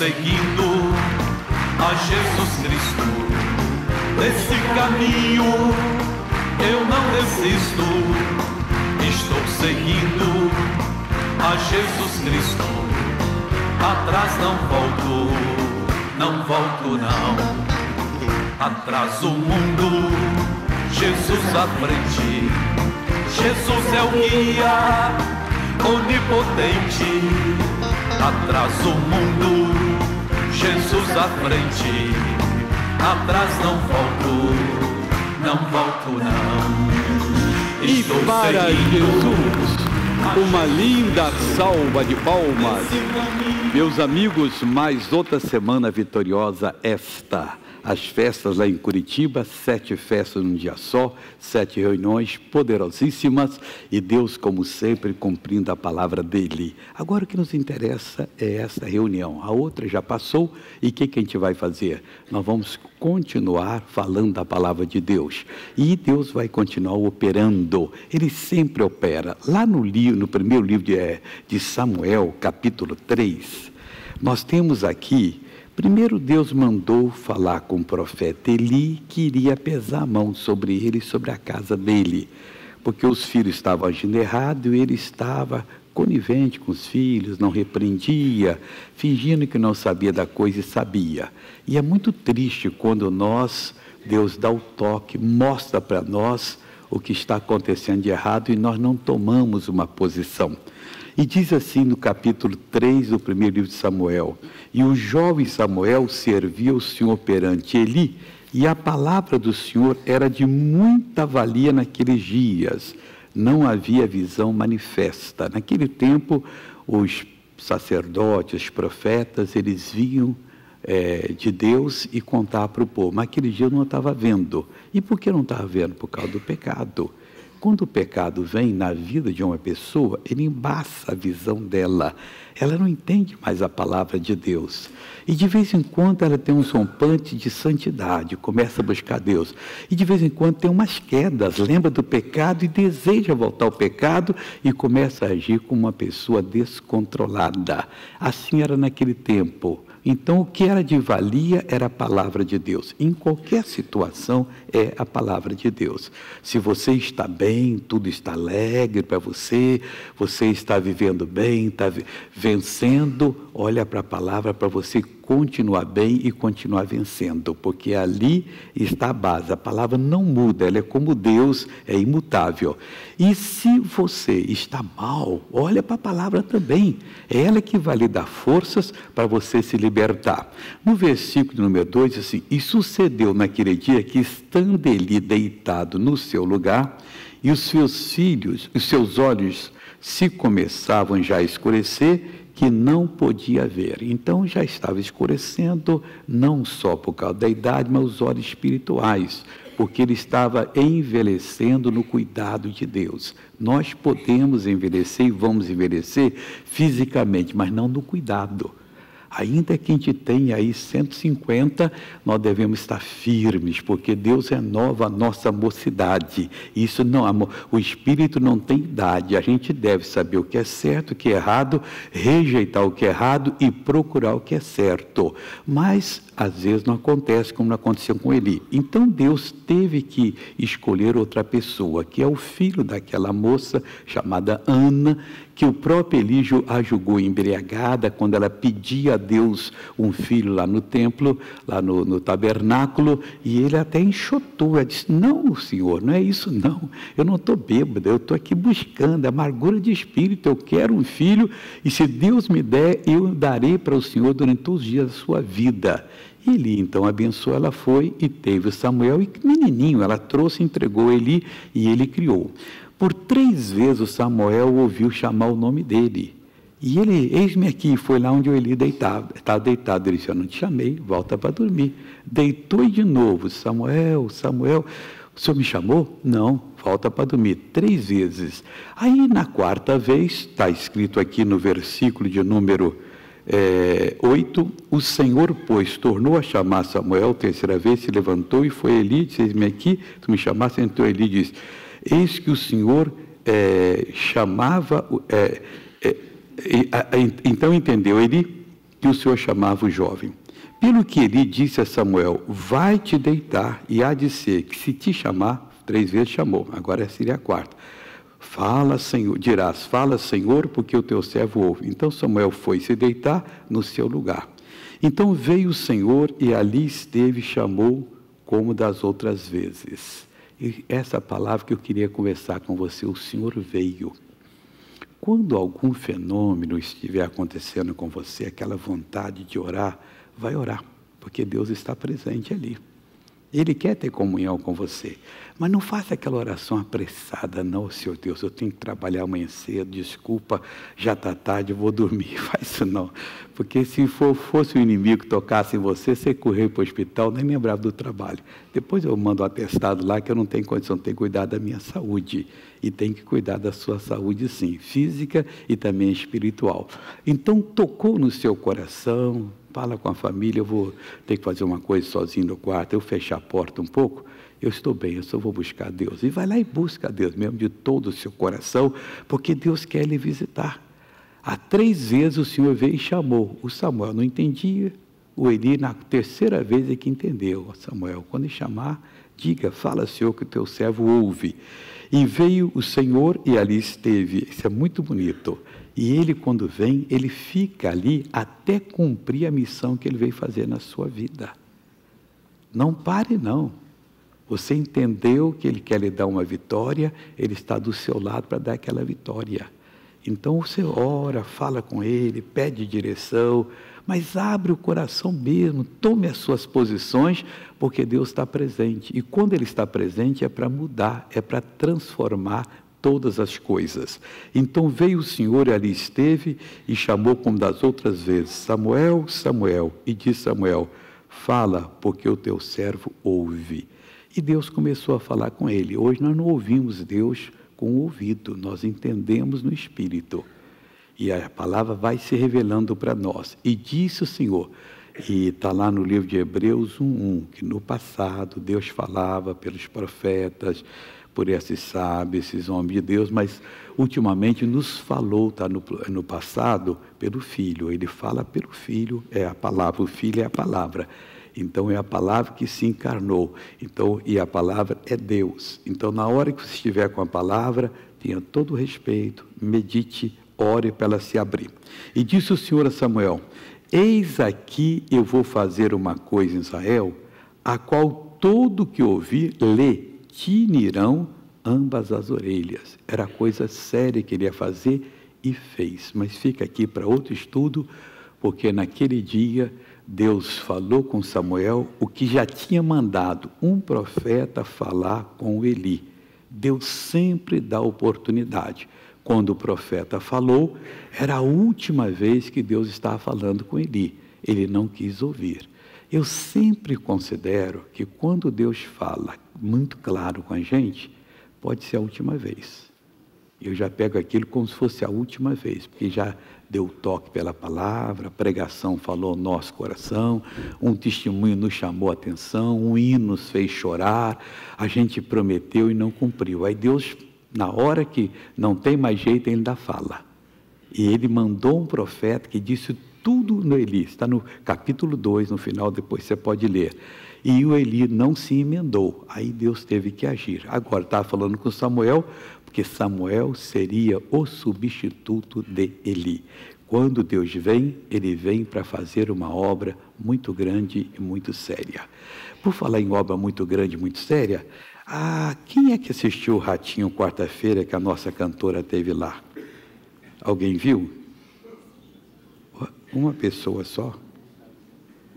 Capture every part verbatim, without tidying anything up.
seguindo a Jesus Cristo. Nesse caminho eu não desisto. Estou seguindo a Jesus Cristo. Atrás não volto, não volto não. Atrás o mundo, Jesus à frente. Jesus é o guia onipotente. Atrás o mundo, Jesus à frente. Atrás não volto, não volto não. Estou e para Jesus uma linda salva de palmas. Meus amigos, mais outra semana vitoriosa esta. As festas lá em Curitiba, sete festas num dia só, sete reuniões poderosíssimas e Deus, como sempre, cumprindo a palavra dele. Agora o que nos interessa é essa reunião. A outra já passou e o que, que a gente vai fazer? Nós vamos continuar falando a palavra de Deus e Deus vai continuar operando. Ele sempre opera. Lá no, livro, no primeiro livro de, de Samuel, capítulo três, nós temos aqui. Primeiro, Deus mandou falar com o profeta Eli, que iria pesar a mão sobre ele e sobre a casa dele, porque os filhos estavam agindo errado e ele estava conivente com os filhos, não repreendia, fingindo que não sabia da coisa e sabia. E é muito triste quando nós, Deus dá o toque, mostra para nós o que está acontecendo de errado e nós não tomamos uma posição. E diz assim no capítulo três do primeiro livro de Samuel, e o jovem Samuel servia o Senhor perante Eli, e a palavra do Senhor era de muita valia naqueles dias, não havia visão manifesta. Naquele tempo, os sacerdotes, os profetas, eles vinham é, de Deus e contavam para o povo, mas aquele dia eu não estava vendo. E por que não estava vendo? Por causa do pecado. Quando o pecado vem na vida de uma pessoa, ele embaça a visão dela. Ela não entende mais a palavra de Deus. E de vez em quando ela tem um rompante de santidade, começa a buscar Deus. E de vez em quando tem umas quedas, lembra do pecado e deseja voltar ao pecado e começa a agir como uma pessoa descontrolada. Assim era naquele tempo. Então, o que era de valia era a palavra de Deus. Em qualquer situação, é a palavra de Deus. Se você está bem, tudo está alegre para você, você está vivendo bem, está vencendo, olha para a palavra para você continuar bem e continuar vencendo, porque ali está a base. A palavra não muda, ela é como Deus, é imutável. E se você está mal, olha para a palavra também. É ela que vai lhe dar forças para você se libertar. No versículo número dois, assim, e sucedeu naquele dia que, estando ele deitado no seu lugar, e os seus filhos, os seus olhos se começavam já a escurecer, que não podia ver. Então já estava escurecendo, não só por causa da idade, mas os olhos espirituais, porque ele estava envelhecendo no cuidado de Deus. Nós podemos envelhecer e vamos envelhecer fisicamente, mas não no cuidado. Ainda que a gente tenha aí cento e cinquenta, nós devemos estar firmes, porque Deus renova a nossa mocidade. Isso não, amor, o espírito não tem idade. A gente deve saber o que é certo, o que é errado, rejeitar o que é errado e procurar o que é certo. Mas às vezes não acontece como aconteceu com Eli. Então Deus teve que escolher outra pessoa, que é o filho daquela moça chamada Ana, que o próprio Eli a julgou embriagada quando ela pedia a Deus um filho lá no templo, lá no, no tabernáculo, e ele até enxotou, ela disse, não senhor, não é isso não, eu não estou bêbada, eu estou aqui buscando, amargura de espírito, eu quero um filho, e se Deus me der, eu darei para o senhor durante os dias da sua vida. Eli então abençoou, ela foi e teve o Samuel, e menininho, ela trouxe, entregou Eli e ele criou. Por três vezes o Samuel ouviu chamar o nome dele. E ele, eis-me aqui, foi lá onde o Eli deitava, estava deitado. Ele disse, eu não te chamei, volta para dormir. Deitou e de novo, Samuel, Samuel, o senhor me chamou? Não, volta para dormir, três vezes. Aí na quarta vez, está escrito aqui no versículo de número É, oito, o Senhor, pois, tornou a chamar Samuel, terceira vez, se levantou e foi Eli, disse, eis-me aqui, tu me chamaste, então Eli disse, eis que o Senhor é, chamava, é, é, é, é, então entendeu Eli que o Senhor chamava o jovem. Pelo que Eli disse a Samuel, vai te deitar, e há de ser que se te chamar, três vezes chamou, agora seria a quarta. Fala, Senhor, dirás, fala, Senhor, porque o teu servo ouve. Então Samuel foi se deitar no seu lugar. Então veio o Senhor e ali esteve, chamou como das outras vezes. E essa palavra que eu queria conversar com você, o Senhor veio. Quando algum fenômeno estiver acontecendo com você, aquela vontade de orar, vai orar, porque Deus está presente ali. Ele quer ter comunhão com você, mas não faça aquela oração apressada, não, Senhor Deus, eu tenho que trabalhar amanhã cedo, desculpa, já está tarde, eu vou dormir, faz isso não, porque se for, fosse o inimigo que tocasse em você, você correu para o hospital, nem lembrava do trabalho, depois eu mando um atestado lá que eu não tenho condição de ter cuidado da minha saúde, e tem que cuidar da sua saúde sim, física e também espiritual. Então tocou no seu coração, fala com a família, eu vou ter que fazer uma coisa sozinho no quarto, eu fechar a porta um pouco, eu estou bem, eu só vou buscar a Deus. E vai lá e busca a Deus mesmo de todo o seu coração, porque Deus quer lhe visitar. Há três vezes o Senhor veio e chamou. O Samuel não entendia, o Eli na terceira vez é que entendeu. O Samuel, quando ele chamar, diga, fala Senhor que o teu servo ouve. E veio o Senhor e ali esteve, isso é muito bonito. E ele, quando vem, ele fica ali até cumprir a missão que ele veio fazer na sua vida. Não pare, não. Você entendeu que ele quer lhe dar uma vitória, ele está do seu lado para dar aquela vitória. Então, você ora, fala com ele, pede direção, mas abre o coração mesmo, tome as suas posições, porque Deus está presente. E quando ele está presente, é para mudar, é para transformar todas as coisas. Então veio o Senhor e ali esteve e chamou como das outras vezes, Samuel, Samuel, e disse Samuel, fala, porque o teu servo ouve. E Deus começou a falar com ele. Hoje nós não ouvimos Deus com o ouvido, nós entendemos no Espírito. E a palavra vai se revelando para nós. E disse o Senhor, e está lá no livro de Hebreus um, um, que no passado Deus falava pelos profetas, por esses sábios, esses homens de Deus, mas ultimamente nos falou, tá, no, no passado, pelo Filho. Ele fala pelo Filho, é a palavra, o Filho é a palavra. Então, é a palavra que se encarnou. Então, e a palavra é Deus. Então, na hora que você estiver com a palavra, tenha todo o respeito, medite, ore para ela se abrir. E disse o Senhor a Samuel, eis aqui eu vou fazer uma coisa em Israel, a qual todo que ouvir, lê. Tinirão ambas as orelhas. Era coisa séria que ele ia fazer e fez. Mas fica aqui para outro estudo, porque naquele dia Deus falou com Samuel o que já tinha mandado um profeta falar com Eli. Deus sempre dá oportunidade. Quando o profeta falou, era a última vez que Deus estava falando com Eli. Ele não quis ouvir. Eu sempre considero que quando Deus fala muito claro com a gente, pode ser a última vez. Eu já pego aquilo como se fosse a última vez, porque já deu toque pela palavra, a pregação falou nosso coração, um testemunho nos chamou a atenção, um hino nos fez chorar, a gente prometeu e não cumpriu. Aí Deus, na hora que não tem mais jeito, ele ainda fala. E ele mandou um profeta que disse tudo no Eli, está no capítulo dois, no final, depois você pode ler. E o Eli não se emendou, aí Deus teve que agir. Agora estava falando com Samuel, porque Samuel seria o substituto de Eli. Quando Deus vem, ele vem para fazer uma obra muito grande e muito séria. Por falar em obra muito grande e muito séria, ah, quem é que assistiu o Ratinho quarta-feira que a nossa cantora teve lá? Alguém viu? Uma pessoa só?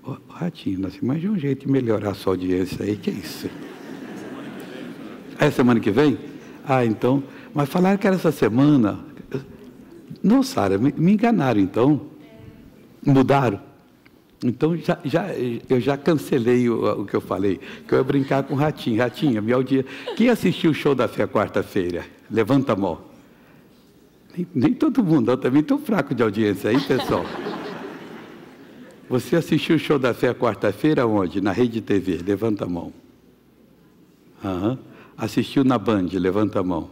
Oh, Ratinho, nós imaginamos um jeito de melhorar a sua audiência aí, que é isso? É semana que vem? Ah, então, mas falaram que era essa semana. Não, Sara, me, me enganaram então. Mudaram. Então, já, já, eu já cancelei o, o que eu falei, que eu ia brincar com o Ratinho. Ratinho, minha audiência. Quem assistiu o Show da Fé quarta-feira? Levanta a mão. Nem, nem todo mundo, eu também estou fraco de audiência aí, pessoal. Você assistiu o Show da Fé quarta-feira onde? Na RedeTV, levanta a mão. Uhum. Assistiu na Band, levanta a mão.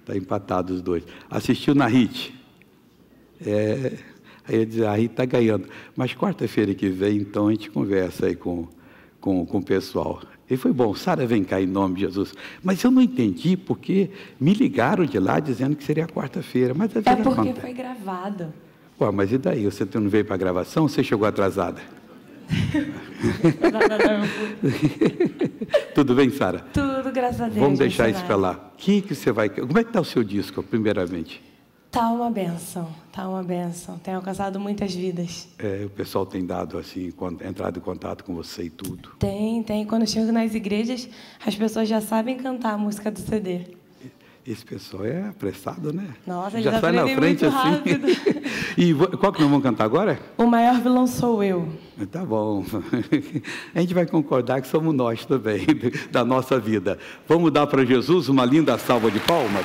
Está empatado os dois. Assistiu na Hit. É... Aí ele diz, aí está ganhando. Mas quarta-feira que vem, então, a gente conversa aí com, com, com o pessoal. Ele foi bom, Sara, vem cá em nome de Jesus. Mas eu não entendi porque me ligaram de lá dizendo que seria quarta-feira. Mas é porque conta. Foi gravado. Pô, mas e daí? Você não veio para a gravação ou você chegou atrasada? não, não, não. Tudo bem, Sara? Tudo, graças a Deus. Vamos deixar isso para lá. Que que você vai... Como é que está o seu disco, primeiramente? Está uma benção, está uma benção. Tem alcançado muitas vidas. É, o pessoal tem dado, assim, entrado em contato com você e tudo? Tem, tem. Quando eu chego nas igrejas, as pessoas já sabem cantar a música do C D. Esse pessoal é apressado, né? Nossa, eles já sai na frente assim. E qual que nós vamos cantar agora? O maior vilão sou eu. Tá bom. A gente vai concordar que somos nós também, da nossa vida. Vamos dar para Jesus uma linda salva de palmas?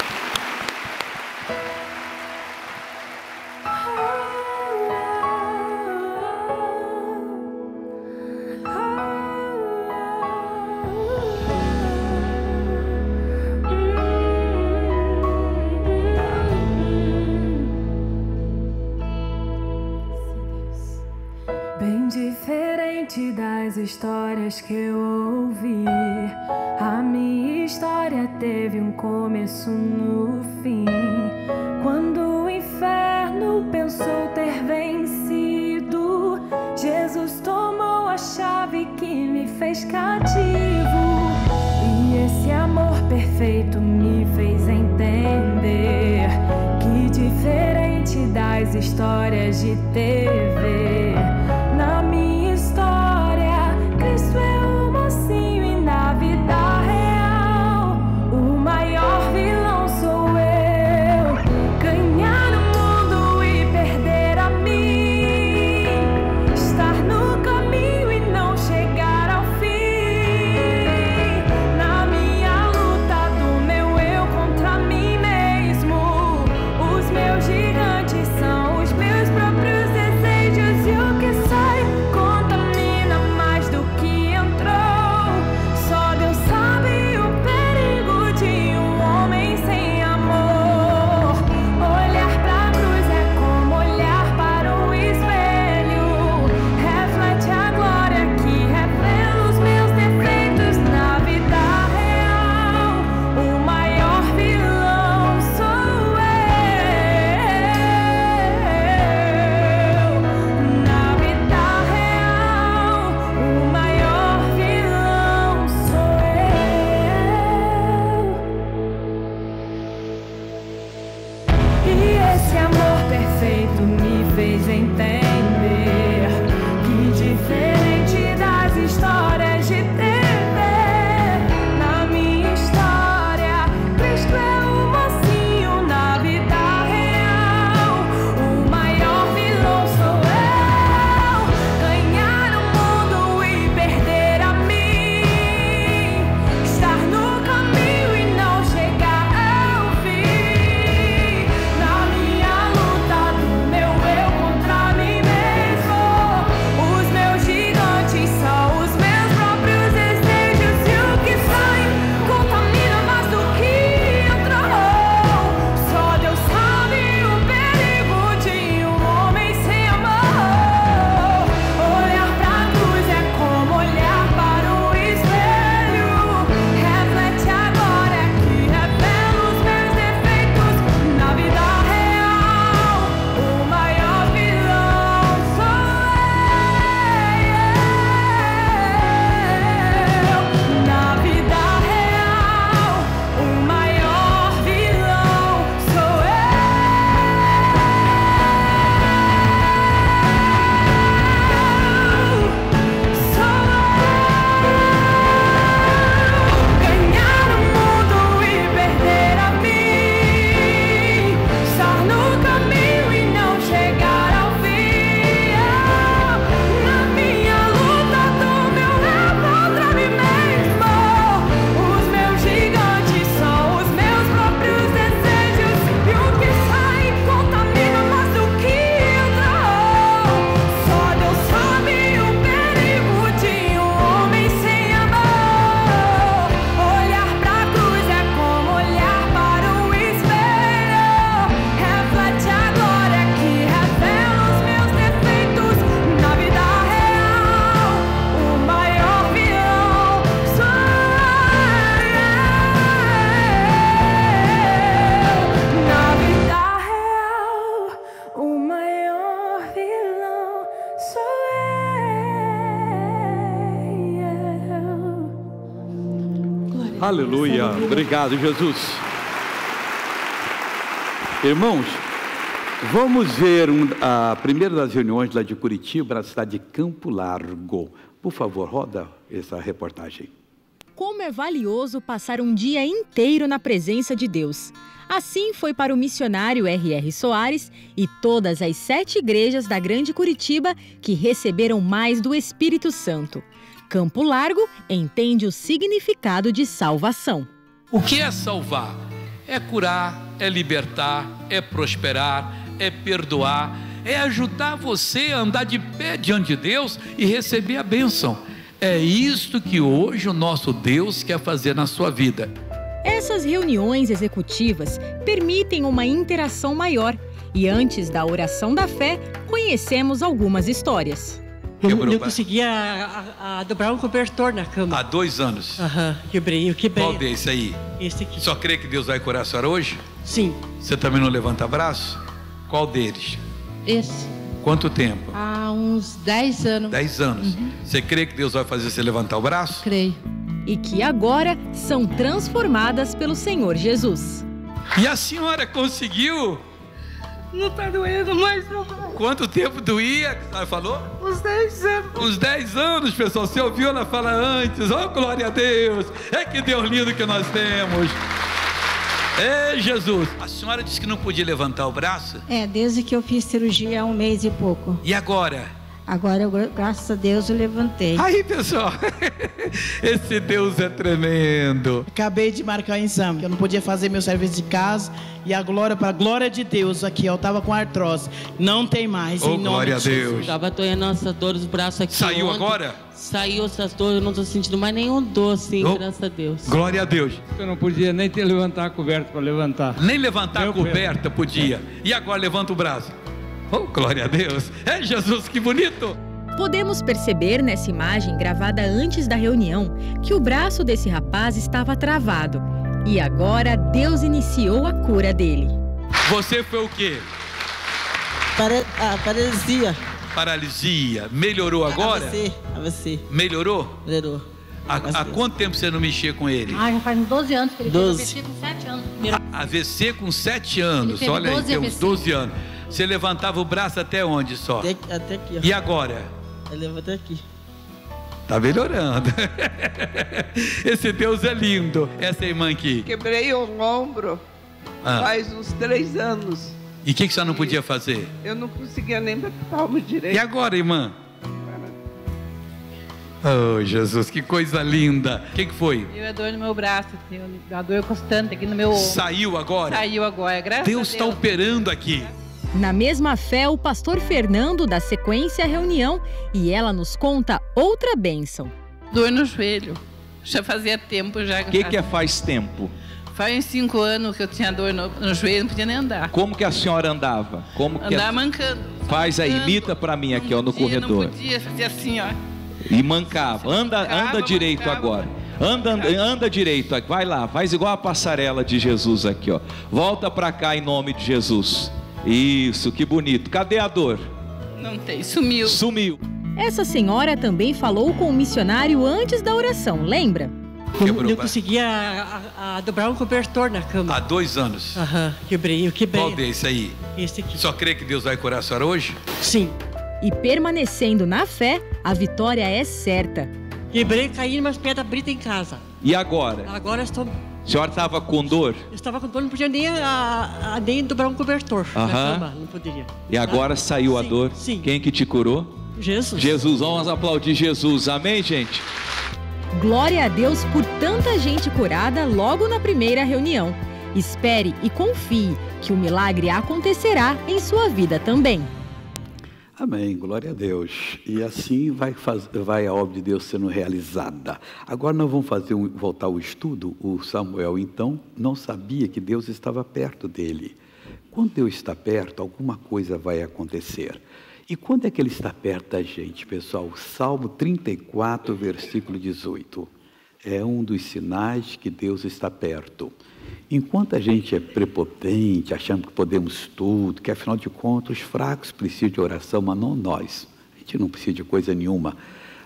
Histórias que eu ouvi, a minha história teve um começo no fim. Quando o inferno pensou ter vencido, Jesus tomou a chave que me fez cativo. E esse amor perfeito me fez entender que diferente das histórias de T V, na minha meus gigantes são os meus próprios desejos e o que Aleluia. Obrigado, Jesus. Irmãos, vamos ver um, a primeira das reuniões lá de Curitiba, na cidade de Campo Largo. Por favor, roda essa reportagem. Como é valioso passar um dia inteiro na presença de Deus. Assim foi para o missionário R R. Soares e todas as sete igrejas da Grande Curitiba que receberam mais do Espírito Santo. Campo Largo entende o significado de salvação. O que é salvar? É curar, é libertar, é prosperar, é perdoar, é ajudar você a andar de pé diante de Deus e receber a bênção. É isto que hoje o nosso Deus quer fazer na sua vida. Essas reuniões executivas permitem uma interação maior. E antes da oração da fé, conhecemos algumas histórias. Quebrou, eu não conseguia a, a dobrar um cobertor na cama. Há dois anos? Aham, quebrei, eu quebrei. Qual desse aí? Esse aqui. Só crê que Deus vai curar a senhora hoje? Sim. Você também não levanta braço? Qual deles? Esse. Quanto tempo? Há uns dez anos. Dez anos. Uhum. Você crê que Deus vai fazer você levantar o braço? Creio. E que agora são transformadas pelo Senhor Jesus. E a senhora conseguiu? Não está doendo mais, não. Quanto tempo doía? Ela falou? Uns dez anos. Uns dez anos, pessoal. Você ouviu ela falar antes? Oh, glória a Deus. É que Deus lindo que nós temos. É Jesus. A senhora disse que não podia levantar o braço? É, desde que eu fiz cirurgia há um mês e pouco. E agora? Agora, eu, graças a Deus, eu levantei. Aí, pessoal, esse Deus é tremendo. Acabei de marcar o exame, que eu não podia fazer meu serviço de casa. E a glória, para a glória de Deus, aqui, eu estava com artrose. Não tem mais, oh, em nome de Jesus. Estava doendo essas dores dos braços aqui. Saiu ontem, agora? Saiu essas dores, eu não estou sentindo mais nenhum dor, sim, oh, graças a Deus. Glória a Deus. Eu não podia nem ter levantar a coberta para levantar. Nem levantar meu a coberta pelo. Podia. É. E agora levanta o braço. Oh, glória a Deus! É Jesus, que bonito! Podemos perceber nessa imagem gravada antes da reunião que o braço desse rapaz estava travado. E agora Deus iniciou a cura dele. Você foi o quê? Para... Ah, paralisia. Paralisia. Melhorou agora? A V C. A V C. Melhorou? Melhorou. Há, há quanto tempo você não mexia com ele? Ah, já faz uns doze anos que ele teve A V C com sete anos. A V C com sete anos, olha aí, tem uns doze anos. Você levantava o braço até onde só? Até, até aqui. Ó. E agora? Eu levo até aqui. Tá melhorando. Esse Deus é lindo. Essa irmã aqui. Quebrei o ombro ah. faz uns três anos. E o que, que você não podia fazer? Eu não conseguia nem bater palmo direito. E agora, irmã? Oh, Jesus, que coisa linda. O que, que foi? Deu a dor no meu braço, a dor constante aqui no meu ombro. Saiu agora? Saiu agora, graças Deus a Deus. Deus está operando aqui. Na mesma fé, o pastor Fernando dá sequência à reunião e ela nos conta outra bênção. Dor no joelho. Já fazia tempo já. O que, que é faz tempo? Faz cinco anos que eu tinha dor no, no joelho, não podia nem andar. Como que a senhora andava? Como que andava a... mancando. Faz mancando. Aí, imita para mim aqui, não ó, no podia, corredor. Não podia, fazia assim, ó. E mancava. Anda, mancava, anda direito mancava. Agora. Anda, anda direito, vai lá, faz igual a passarela de Jesus aqui, ó. Volta para cá em nome de Jesus. Isso, que bonito. Cadê a dor? Não tem, sumiu. Sumiu. Essa senhora também falou com o missionário antes da oração, lembra? Quebrou, eu não conseguia a, a, a dobrar um cobertor na cama. Há dois anos. Aham, quebrei, eu quebrei. Qual desse aí? Esse aqui. Só crê que Deus vai curar a senhora hoje? Sim. E permanecendo na fé, a vitória é certa. Quebrei, caí umas pedras britas em casa. E agora? Agora eu estou... A senhora estava com dor? Eu estava com dor, não podia nem, a, a, nem dobrar um cobertor uh-huh. na cama, não poderia. E agora ah, saiu sim, a dor? Sim. Quem que te curou? Jesus. Jesus, vamos aplaudir Jesus, amém, gente? Glória a Deus por tanta gente curada logo na primeira reunião. Espere e confie que o milagre acontecerá em sua vida também. Amém, glória a Deus. E assim vai, faz, vai a obra de Deus sendo realizada. Agora nós vamos fazer um, voltar ao estudo. O Samuel, então, não sabia que Deus estava perto dele. Quando Deus está perto, alguma coisa vai acontecer. E quando é que Ele está perto da gente, pessoal? Salmo trinta e quatro, versículo dezoito. É um dos sinais que Deus está perto. Enquanto a gente é prepotente, achando que podemos tudo, que afinal de contas os fracos precisam de oração, mas não nós. A gente não precisa de coisa nenhuma.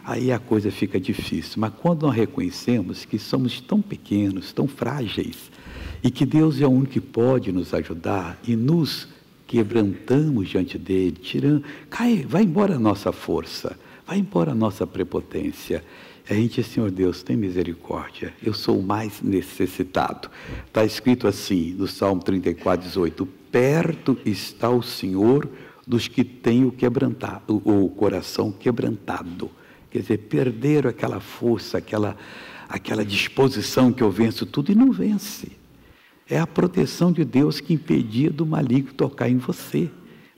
aí a coisa fica difícil. Mas quando nós reconhecemos que somos tão pequenos, tão frágeis, e que Deus é o único que pode nos ajudar, e nos quebrantamos diante dele, tirando, cai, vai embora a nossa força, vai embora a nossa prepotência. A gente, Senhor Deus, tem misericórdia, eu sou o mais necessitado. Está escrito assim, no Salmo trinta e quatro, dezoito, perto está o Senhor dos que têm o, o, o coração quebrantado. Quer dizer, perderam aquela força, aquela, aquela disposição que eu venço tudo e não vence. É a proteção de Deus que impedia do maligno tocar em você.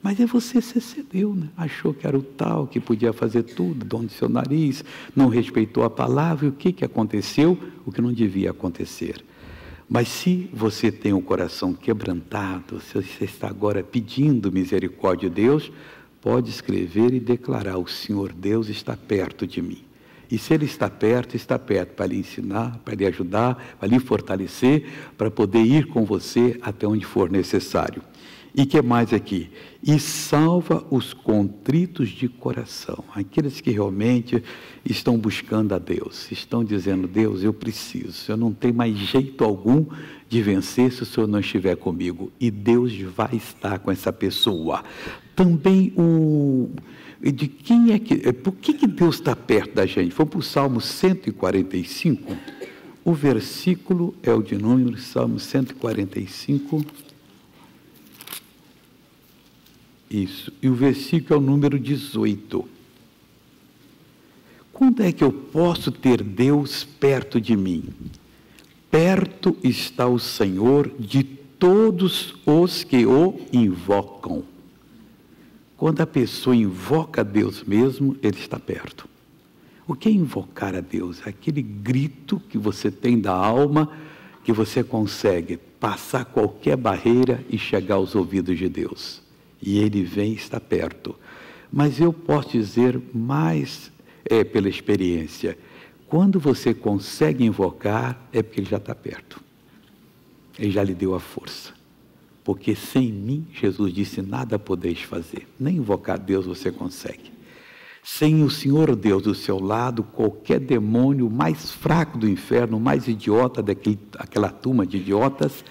Mas é você se excedeu, né? Achou que era o tal, que podia fazer tudo, dono do seu nariz, não respeitou a palavra. E o que, que aconteceu? O que não devia acontecer. Mas se você tem o coração quebrantado, se você está agora pedindo misericórdia de Deus, pode escrever e declarar: o Senhor Deus está perto de mim. E se Ele está perto, está perto para lhe ensinar, para lhe ajudar, para lhe fortalecer, para poder ir com você até onde for necessário. E que mais aqui? E salva os contritos de coração, aqueles que realmente estão buscando a Deus, estão dizendo: Deus, eu preciso, eu não tenho mais jeito algum de vencer se o Senhor não estiver comigo. E Deus vai estar com essa pessoa. Também o... de quem é que... Por que, que Deus está perto da gente? Foi para o Salmo cento e quarenta e cinco, o versículo é o de número, Salmo cento e quarenta e cinco... Isso, e o versículo é o número dezoito. Quando é que eu posso ter Deus perto de mim? Perto está o Senhor de todos os que o invocam. Quando a pessoa invoca a Deus mesmo, Ele está perto. O que é invocar a Deus? Aquele grito que você tem da alma, que você consegue passar qualquer barreira e chegar aos ouvidos de Deus. E Ele vem e está perto. Mas eu posso dizer mais é, pela experiência. Quando você consegue invocar, é porque Ele já está perto. Ele já lhe deu a força. Porque sem mim, Jesus disse, nada podeis fazer. Nem invocar Deus você consegue. Sem o Senhor Deus do seu lado, qualquer demônio mais fraco do inferno, o mais idiota daquele, aquela turma de idiotas,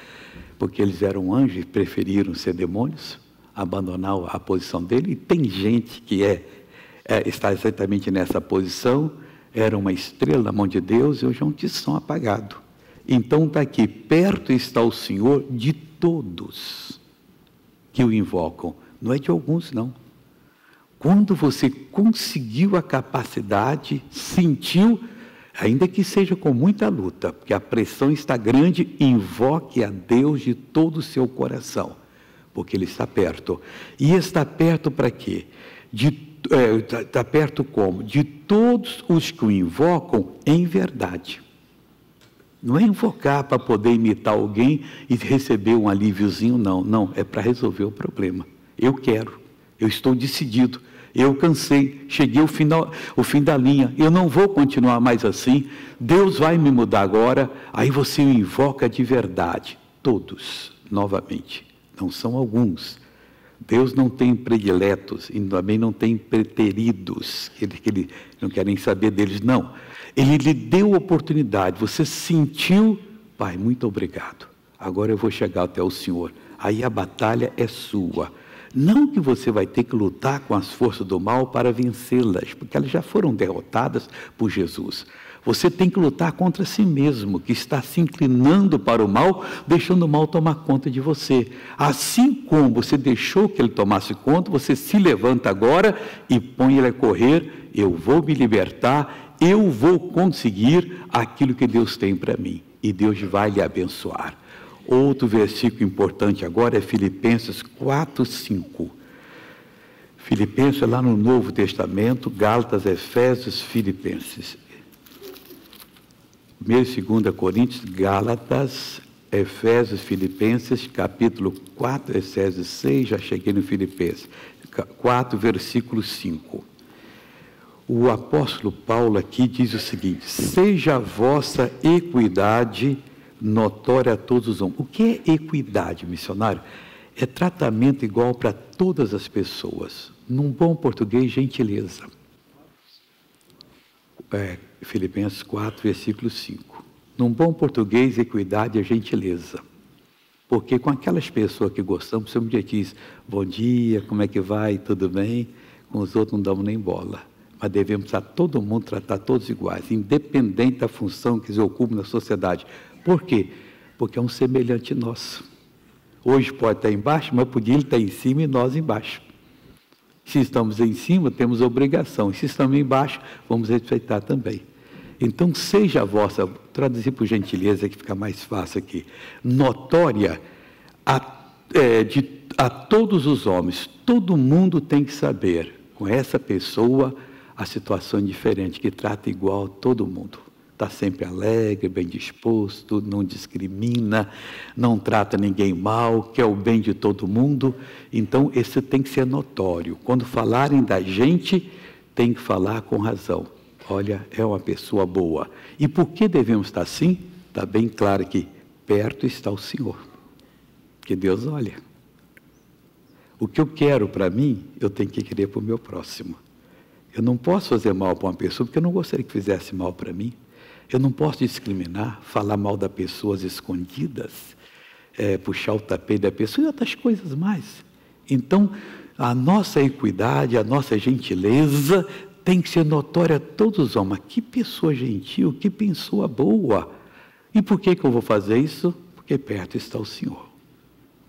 porque eles eram anjos e preferiram ser demônios, abandonar a posição dele, e tem gente que é, é, está exatamente nessa posição, era uma estrela na mão de Deus, e hoje é um tição apagado. Então está aqui, perto está o Senhor de todos que o invocam, não é de alguns não. Quando você conseguiu a capacidade, sentiu, ainda que seja com muita luta, porque a pressão está grande, invoque a Deus de todo o seu coração. Porque Ele está perto. E está perto para quê? Está é, tá perto como? De todos os que o invocam em verdade. Não é invocar para poder imitar alguém e receber um alíviozinho, não. Não, é para resolver o problema. Eu quero, eu estou decidido, eu cansei, cheguei ao final, ao fim da linha, eu não vou continuar mais assim, Deus vai me mudar agora. Aí você o invoca de verdade, todos, novamente. Não são alguns. Deus não tem prediletos e também não tem preteridos, que ele, que ele não quer nem saber deles, não. Ele lhe deu oportunidade, você sentiu, Pai, muito obrigado, agora eu vou chegar até o Senhor. Aí a batalha é sua. Não que você vai ter que lutar com as forças do mal para vencê-las, porque elas já foram derrotadas por Jesus. Você tem que lutar contra si mesmo, que está se inclinando para o mal, deixando o mal tomar conta de você. Assim como você deixou que ele tomasse conta, você se levanta agora e põe ele a correr. Eu vou me libertar, eu vou conseguir aquilo que Deus tem para mim. E Deus vai lhe abençoar. Outro versículo importante agora é Filipenses quatro, cinco. Filipenses é lá no Novo Testamento, Gálatas, Efésios, Filipenses. primeira e segunda Coríntios, Gálatas, Efésios, Filipenses, capítulo quatro, Efésios seis, já cheguei no Filipenses, quatro, versículo cinco. O apóstolo Paulo aqui diz o seguinte: seja a vossa equidade notória a todos os homens. O que é equidade, missionário? É tratamento igual para todas as pessoas. Num bom português, gentileza. é, Filipenses quatro, versículo cinco. Num bom português, equidade é gentileza. Porque com aquelas pessoas que gostamos, sempre já diz, bom dia, como é que vai, tudo bem? Com os outros não damos nem bola. Mas devemos a todo mundo tratar todos iguais, independente da função que eles ocupam na sociedade. Por quê? Porque é um semelhante nosso. Hoje pode estar embaixo, mas podia ele estar em cima e nós embaixo. Se estamos em cima, temos obrigação. Se estamos embaixo, vamos respeitar também. Então, seja a vossa, traduzir por gentileza, que fica mais fácil aqui, notória a, é, de, a todos os homens. Todo mundo tem que saber, com essa pessoa, a situação é diferente, que trata igual todo mundo. Está sempre alegre, bem disposto, não discrimina, não trata ninguém mal, quer o bem de todo mundo. Então, esse tem que ser notório. Quando falarem da gente, tem que falar com razão. Olha, é uma pessoa boa. E por que devemos estar assim? Está bem claro que perto está o Senhor, que Deus olha. O que eu quero para mim, eu tenho que querer para o meu próximo. Eu não posso fazer mal para uma pessoa, porque eu não gostaria que fizesse mal para mim. Eu não posso discriminar, falar mal das pessoas escondidas, é, puxar o tapete da pessoa e outras coisas mais. Então, a nossa equidade, a nossa gentileza tem que ser notória a todos os homens. Que pessoa gentil, que pessoa boa. E por que que eu vou fazer isso? Porque perto está o Senhor.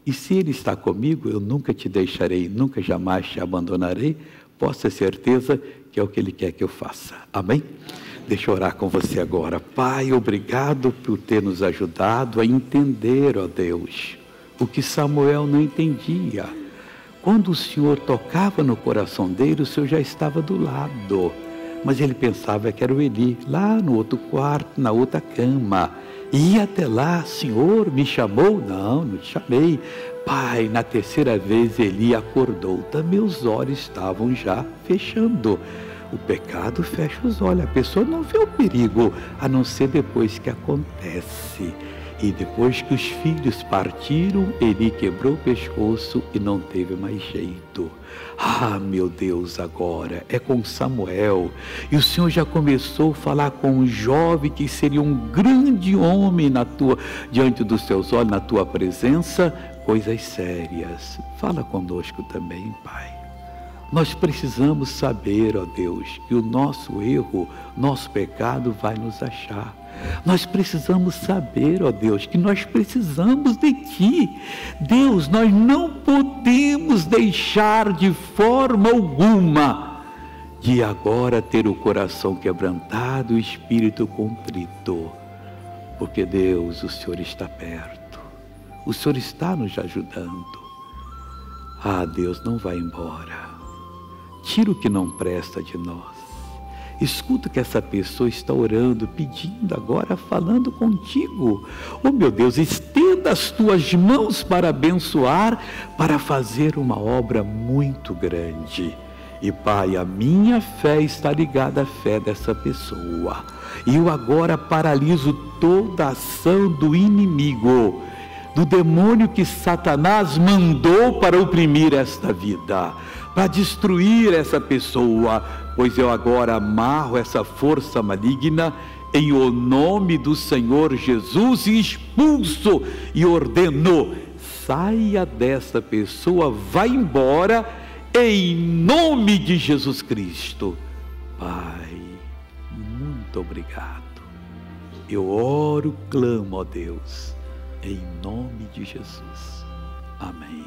E se Ele está comigo, eu nunca te deixarei, nunca jamais te abandonarei. Posso ter certeza que é o que Ele quer que eu faça. Amém? Deixa eu orar com você agora. Pai, obrigado por ter nos ajudado a entender, ó Deus, o que Samuel não entendia. Quando o Senhor tocava no coração dele, o Senhor já estava do lado. Mas ele pensava que era o Eli, lá no outro quarto, na outra cama. Ia até lá, Senhor, me chamou? Não, não te chamei. Pai, na terceira vez Eli acordou. Também os olhos estavam já fechando. O pecado fecha os olhos. A pessoa não vê o perigo, a não ser depois que acontece. E depois que os filhos partiram, Eli quebrou o pescoço e não teve mais jeito. Ah, meu Deus, agora é com Samuel. E o Senhor já começou a falar com um jovem que seria um grande homem na tua, diante dos teus olhos, na tua presença. Coisas sérias. Fala conosco também, Pai. Nós precisamos saber, ó Deus, que o nosso erro, nosso pecado vai nos achar. Nós precisamos saber, ó Deus, que nós precisamos de Ti. Deus, nós não podemos deixar de forma alguma de agora ter o coração quebrantado, o espírito contrito. Porque, Deus, o Senhor está perto. O Senhor está nos ajudando. Ah, Deus, não vai embora. Tira o que não presta de nós. Escuta que essa pessoa está orando, pedindo agora, falando contigo. Oh, meu Deus, estenda as tuas mãos para abençoar, para fazer uma obra muito grande. E, Pai, a minha fé está ligada à fé dessa pessoa. E eu agora paraliso toda a ação do inimigo, do demônio que Satanás mandou para oprimir esta vida, para destruir essa pessoa, pois eu agora amarro essa força maligna em o nome do Senhor Jesus e expulso e ordeno, saia dessa pessoa, vá embora em nome de Jesus Cristo. Pai, muito obrigado. Eu oro, clamo, ó Deus, em nome de Jesus. Amém.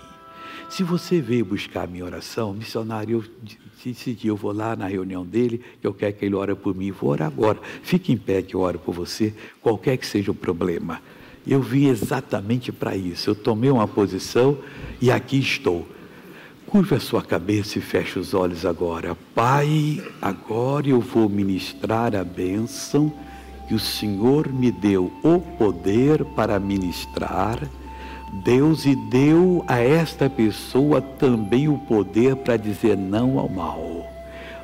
Se você veio buscar a minha oração, missionário, eu decidi, eu vou lá na reunião dele, eu quero que ele ore por mim, vou orar agora. Fique em pé que eu oro por você, qualquer que seja o problema. Eu vim exatamente para isso, eu tomei uma posição e aqui estou. Curva a sua cabeça e feche os olhos agora. Pai, agora eu vou ministrar a bênção que o Senhor me deu, o poder para ministrar. Deus e deu a esta pessoa também o poder para dizer não ao mal.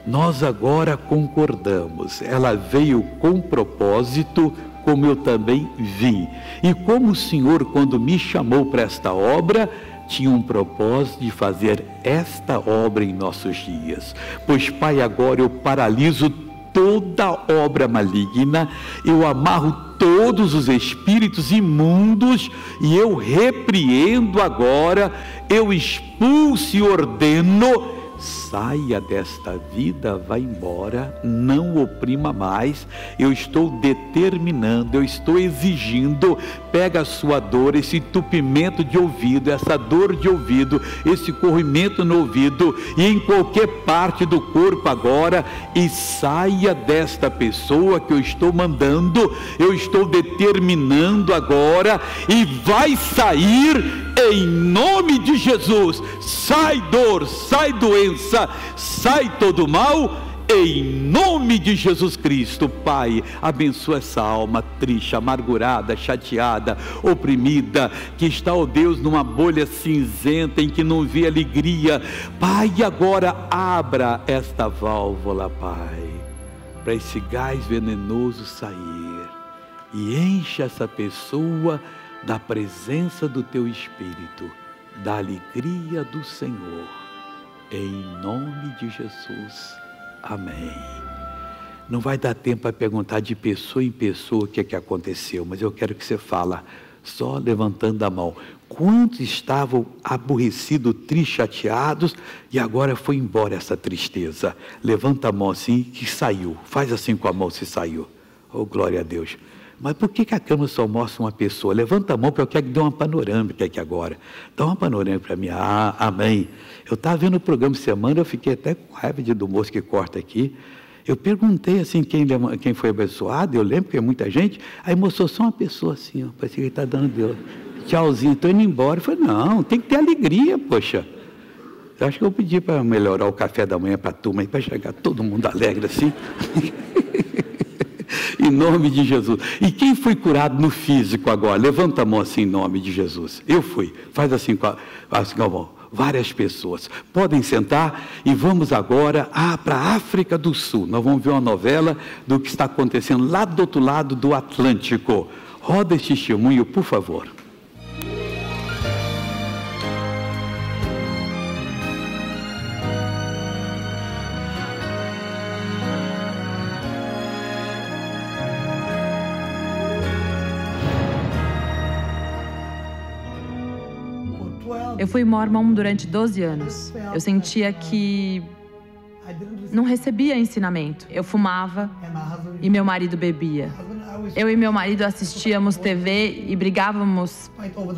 Nós agora concordamos, ela veio com propósito, como eu também vim. E como o Senhor, quando me chamou para esta obra, tinha um propósito de fazer esta obra em nossos dias. Pois, Pai, agora eu paraliso toda obra maligna, eu amarro todos os espíritos imundos e eu repreendo agora, eu expulso e ordeno, saia desta vida, vá embora, não oprima mais, eu estou determinando, eu estou exigindo, pega a sua dor, esse entupimento de ouvido, essa dor de ouvido, esse corrimento no ouvido e em qualquer parte do corpo agora, e saia desta pessoa que eu estou mandando, eu estou determinando agora, e vai sair em nome de Jesus. Sai dor, sai doença, sai todo mal, em nome de Jesus Cristo. Pai, abençoa essa alma triste, amargurada, chateada, oprimida, que está, ó Deus, numa bolha cinzenta em que não vê alegria. Pai, agora abra esta válvula, Pai, para esse gás venenoso sair, e enche essa pessoa da presença do Teu Espírito, da alegria do Senhor, em nome de Jesus, amém. Não vai dar tempo para perguntar de pessoa em pessoa o que é que aconteceu, mas eu quero que você fala, só levantando a mão, quantos estavam aborrecidos, tristes, chateados, e agora foi embora essa tristeza, levanta a mão assim, que saiu, faz assim com a mão se saiu, oh glória a Deus. Mas por que, que a câmera só mostra uma pessoa? Levanta a mão que eu quero que dê uma panorâmica aqui agora. Dá uma panorâmica para mim. Ah, amém. Eu estava vendo o programa de semana, eu fiquei até com raiva de do moço que corta aqui. Eu perguntei assim quem, quem foi abençoado, eu lembro que é muita gente. Aí mostrou só uma pessoa assim, ó, parecia que ele está dando Deus. Tchauzinho, estou indo embora. Eu falei, não, tem que ter alegria, poxa. Eu acho que eu pedi para melhorar o café da manhã para a turma, para chegar todo mundo alegre assim. Em nome de Jesus. E quem foi curado no físico agora? Levanta a mão assim em nome de Jesus. Eu fui. Faz assim com a, assim com a mão. Várias pessoas. Podem sentar e vamos agora ah, para a África do Sul. Nós vamos ver uma novela do que está acontecendo lá do outro lado do Atlântico. Roda este testemunho, por favor. Eu fui mormon durante doze anos. Eu sentia que não recebia ensinamento. Eu fumava e meu marido bebia. Eu e meu marido assistíamos tê vê e brigávamos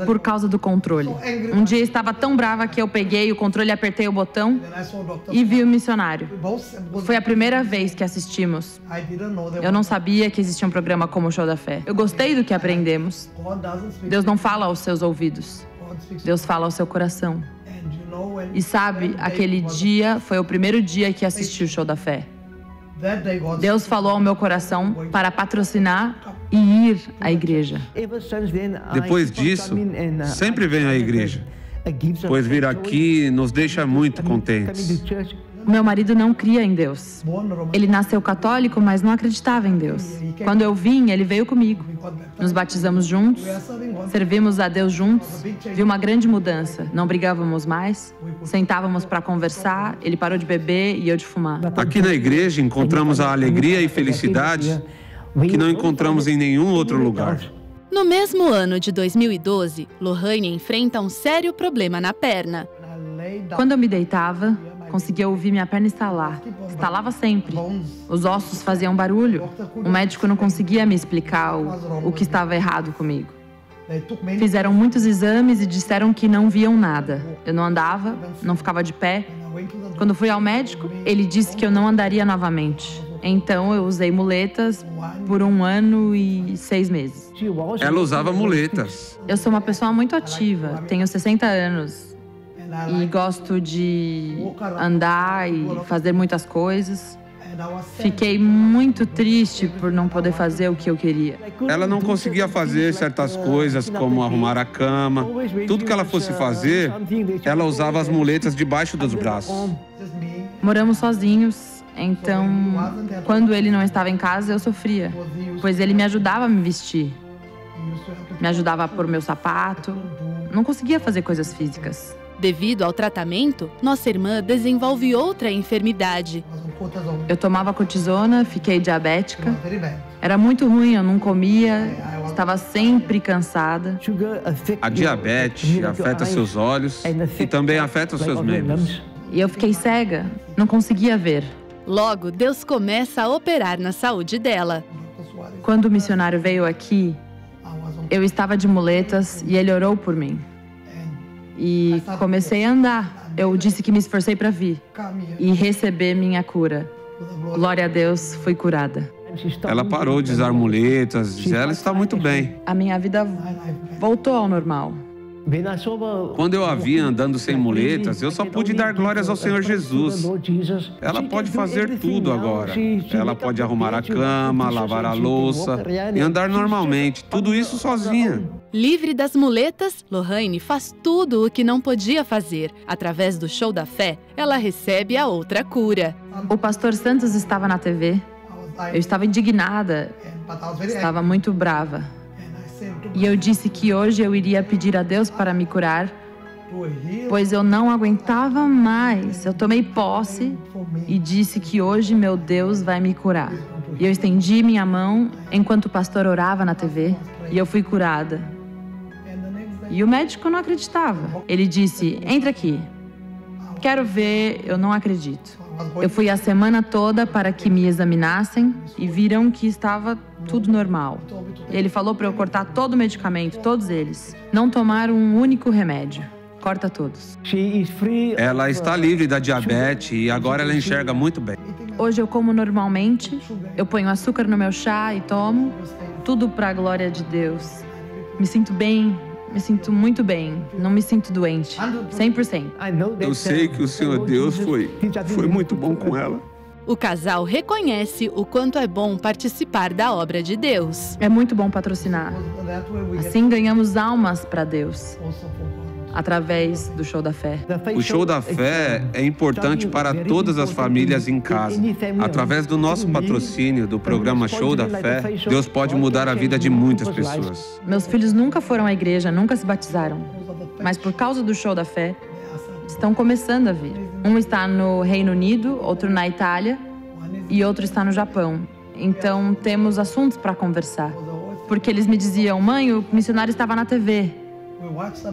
por causa do controle. Um dia estava tão brava que eu peguei o controle, apertei o botão e vi o missionário. Foi a primeira vez que assistimos. Eu não sabia que existia um programa como o Show da Fé. Eu gostei do que aprendemos. Deus não fala aos seus ouvidos. Deus fala ao seu coração. E sabe, aquele dia foi o primeiro dia que assisti o Show da Fé. Deus falou ao meu coração para patrocinar e ir à igreja. Depois disso, sempre venho à igreja, pois vir aqui nos deixa muito contentes. Meu marido não cria em Deus. Ele nasceu católico, mas não acreditava em Deus. Quando eu vim, ele veio comigo. Nos batizamos juntos, servimos a Deus juntos. Vi uma grande mudança. Não brigávamos mais, sentávamos para conversar. Ele parou de beber e eu de fumar. Aqui na igreja encontramos a alegria e felicidade que não encontramos em nenhum outro lugar. No mesmo ano de dois mil e doze, Lorraine enfrenta um sério problema na perna. Quando eu me deitava, conseguia ouvir minha perna estalar. Estalava sempre. Os ossos faziam barulho. O médico não conseguia me explicar o, o que estava errado comigo. Fizeram muitos exames e disseram que não viam nada. Eu não andava, não ficava de pé. Quando fui ao médico, ele disse que eu não andaria novamente. Então eu usei muletas por um ano e seis meses. Ela usava muletas. Eu sou uma pessoa muito ativa, tenho sessenta anos. E gosto de andar e fazer muitas coisas. Fiquei muito triste por não poder fazer o que eu queria. Ela não conseguia fazer certas coisas, como arrumar a cama. Tudo que ela fosse fazer, ela usava as muletas debaixo dos braços. Moramos sozinhos, então, quando ele não estava em casa, eu sofria, pois ele me ajudava a me vestir. Me ajudava a pôr meu sapato. Não conseguia fazer coisas físicas. Devido ao tratamento, nossa irmã desenvolve outra enfermidade. Eu tomava cortisona, fiquei diabética. Era muito ruim, eu não comia, estava sempre cansada. A diabetes afeta seus olhos e também afeta os seus membros. E eu fiquei cega, não conseguia ver. Logo, Deus começa a operar na saúde dela. Quando o missionário veio aqui, eu estava de muletas e ele orou por mim. E comecei a andar. Eu disse que me esforcei para vir e receber minha cura. Glória a Deus, fui curada. Ela parou de usar muletas, diz, ela está muito bem. A minha vida voltou ao normal. Quando eu a vi andando sem muletas, eu só pude dar glórias ao Senhor Jesus. Ela pode fazer tudo agora. Ela pode arrumar a cama, lavar a louça e andar normalmente. Tudo isso sozinha. Livre das muletas, Lorraine faz tudo o que não podia fazer. Através do Show da Fé, ela recebe a outra cura. O pastor Santos estava na T V. Eu estava indignada, estava muito brava. E eu disse que hoje eu iria pedir a Deus para me curar, pois eu não aguentava mais. Eu tomei posse e disse que hoje meu Deus vai me curar. E eu estendi minha mão enquanto o pastor orava na T V e eu fui curada. E o médico não acreditava. Ele disse, entra aqui. Quero ver, eu não acredito. Eu fui a semana toda para que me examinassem e viram que estava tudo normal. Ele falou para eu cortar todo o medicamento, todos eles. Não tomar um único remédio. Corta todos. Ela está livre da diabetes e agora ela enxerga muito bem. Hoje eu como normalmente, eu ponho açúcar no meu chá e tomo. Tudo para a glória de Deus. Me sinto bem. Me sinto muito bem, não me sinto doente, cem por cento. Eu sei que o Senhor Deus foi, foi muito bom com ela. O casal reconhece o quanto é bom participar da obra de Deus. É muito bom patrocinar. Assim ganhamos almas para Deus, através do Show da Fé. O Show da Fé é importante para todas as famílias em casa. Através do nosso patrocínio, do programa Show da Fé, Deus pode mudar a vida de muitas pessoas. Meus filhos nunca foram à igreja, nunca se batizaram. Mas por causa do Show da Fé, estão começando a vir. Um está no Reino Unido, outro na Itália e outro está no Japão. Então temos assuntos para conversar. Porque eles me diziam, mãe, o missionário estava na T V.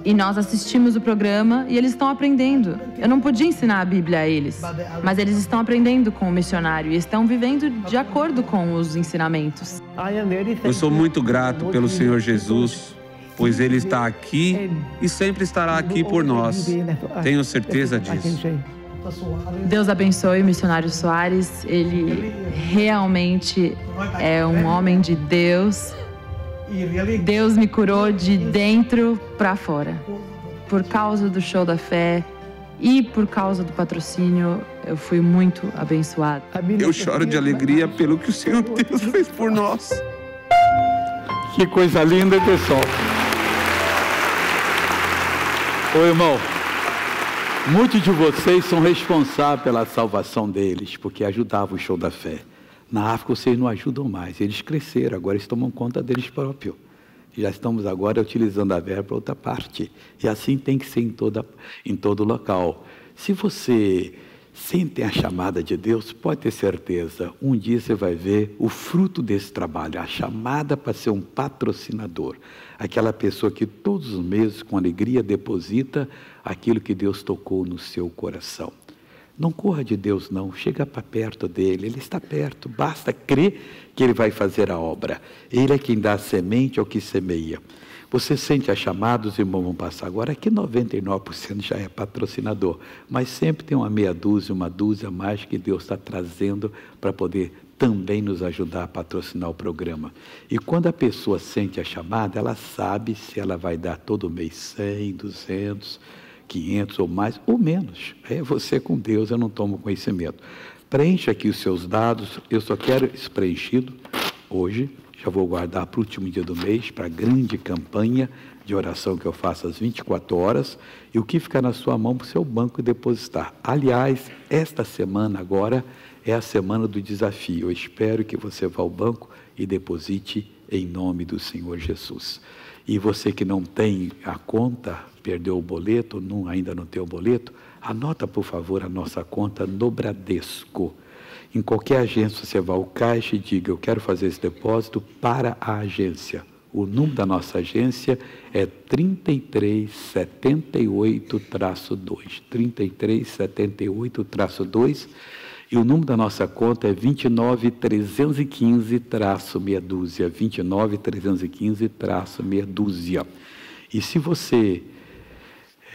E nós assistimos o programa e eles estão aprendendo. Eu não podia ensinar a Bíblia a eles, mas eles estão aprendendo com o missionário e estão vivendo de acordo com os ensinamentos. Eu sou muito grato pelo Senhor Jesus, pois Ele está aqui e sempre estará aqui por nós. Tenho certeza disso. Deus abençoe o missionário Soares. Ele realmente é um homem de Deus. Deus me curou de dentro para fora. Por causa do Show da Fé e por causa do patrocínio, eu fui muito abençoada. Eu choro de alegria pelo que o Senhor Deus fez por nós. Que coisa linda, pessoal. Ô irmão, muitos de vocês são responsáveis pela salvação deles, porque ajudavam o Show da Fé. Na África vocês não ajudam mais, eles cresceram, agora eles tomam conta deles próprios. Já estamos agora utilizando a verba para outra parte. E assim tem que ser em, toda, em todo local. Se você sente a chamada de Deus, pode ter certeza, um dia você vai ver o fruto desse trabalho, a chamada para ser um patrocinador. Aquela pessoa que todos os meses, com alegria, deposita aquilo que Deus tocou no seu coração. Não corra de Deus, não. Chega para perto dele. Ele está perto. Basta crer que ele vai fazer a obra. Ele é quem dá a semente ao que semeia. Você sente a chamada, os irmãos vão passar agora. Aqui noventa e nove por cento já é patrocinador. Mas sempre tem uma meia dúzia, uma dúzia a mais que Deus está trazendo para poder também nos ajudar a patrocinar o programa. E quando a pessoa sente a chamada, ela sabe se ela vai dar todo mês cem, duzentos... quinhentos ou mais, ou menos. É você com Deus, eu não tomo conhecimento. Preencha aqui os seus dados, eu só quero isso preenchido hoje, já vou guardar para o último dia do mês, para a grande campanha de oração que eu faço às vinte e quatro horas, e o que fica na sua mão para o seu banco depositar. Aliás, esta semana agora é a semana do desafio. Eu espero que você vá ao banco e deposite em nome do Senhor Jesus. E você que não tem a conta, perdeu o boleto, não, ainda não tem o boleto, anota, por favor, a nossa conta no Bradesco. Em qualquer agência, você vá ao caixa e diga, eu quero fazer esse depósito para a agência. O número da nossa agência é trinta e três setenta e oito traço dois, trinta e três setenta e oito traço dois, e o número da nossa conta é vinte e nove trezentos e quinze traço meia dúzia, vinte e nove trezentos e quinze traço meia dúzia. E se você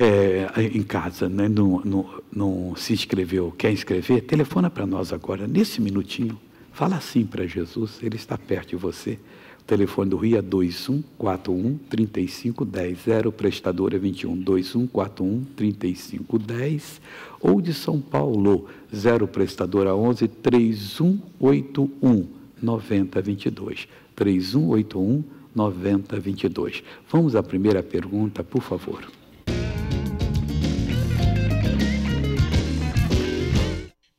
é, em casa, né, não, não, não se inscreveu, quer inscrever, telefona para nós agora, nesse minutinho, fala assim para Jesus, Ele está perto de você. O telefone do Rio é dois um quatro um, três cinco um zero, prestadora vinte e um, dois um quatro um, três cinco um zero, ou de São Paulo, zero prestadora onze, três um oito um, nove zero dois dois, três um oito um, nove zero dois dois. Vamos à primeira pergunta, por favor.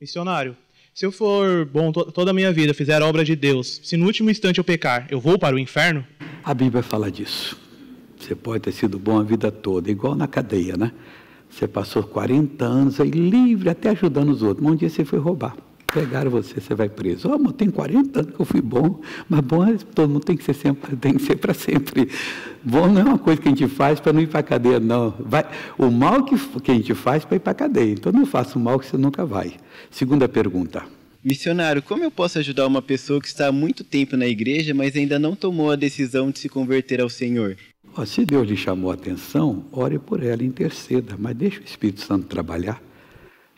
Missionário, se eu for bom toda a minha vida, fizer a obra de Deus, se no último instante eu pecar, eu vou para o inferno? A Bíblia fala disso. Você pode ter sido bom a vida toda, igual na cadeia, né? Você passou quarenta anos aí livre, até ajudando os outros, mas um dia você foi roubar. Pegaram você, você vai preso. Oh, mas tem quarenta anos que eu fui bom, mas bom todo mundo tem que ser sempre, tem que ser para sempre. Bom não é uma coisa que a gente faz para não ir para a cadeia, não. Vai, o mal que, que a gente faz para ir para a cadeia. Então, não faça o mal que você nunca vai. Segunda pergunta. Missionário, como eu posso ajudar uma pessoa que está há muito tempo na igreja, mas ainda não tomou a decisão de se converter ao Senhor? Oh, se Deus lhe chamou a atenção, ore por ela, interceda, mas deixe o Espírito Santo trabalhar.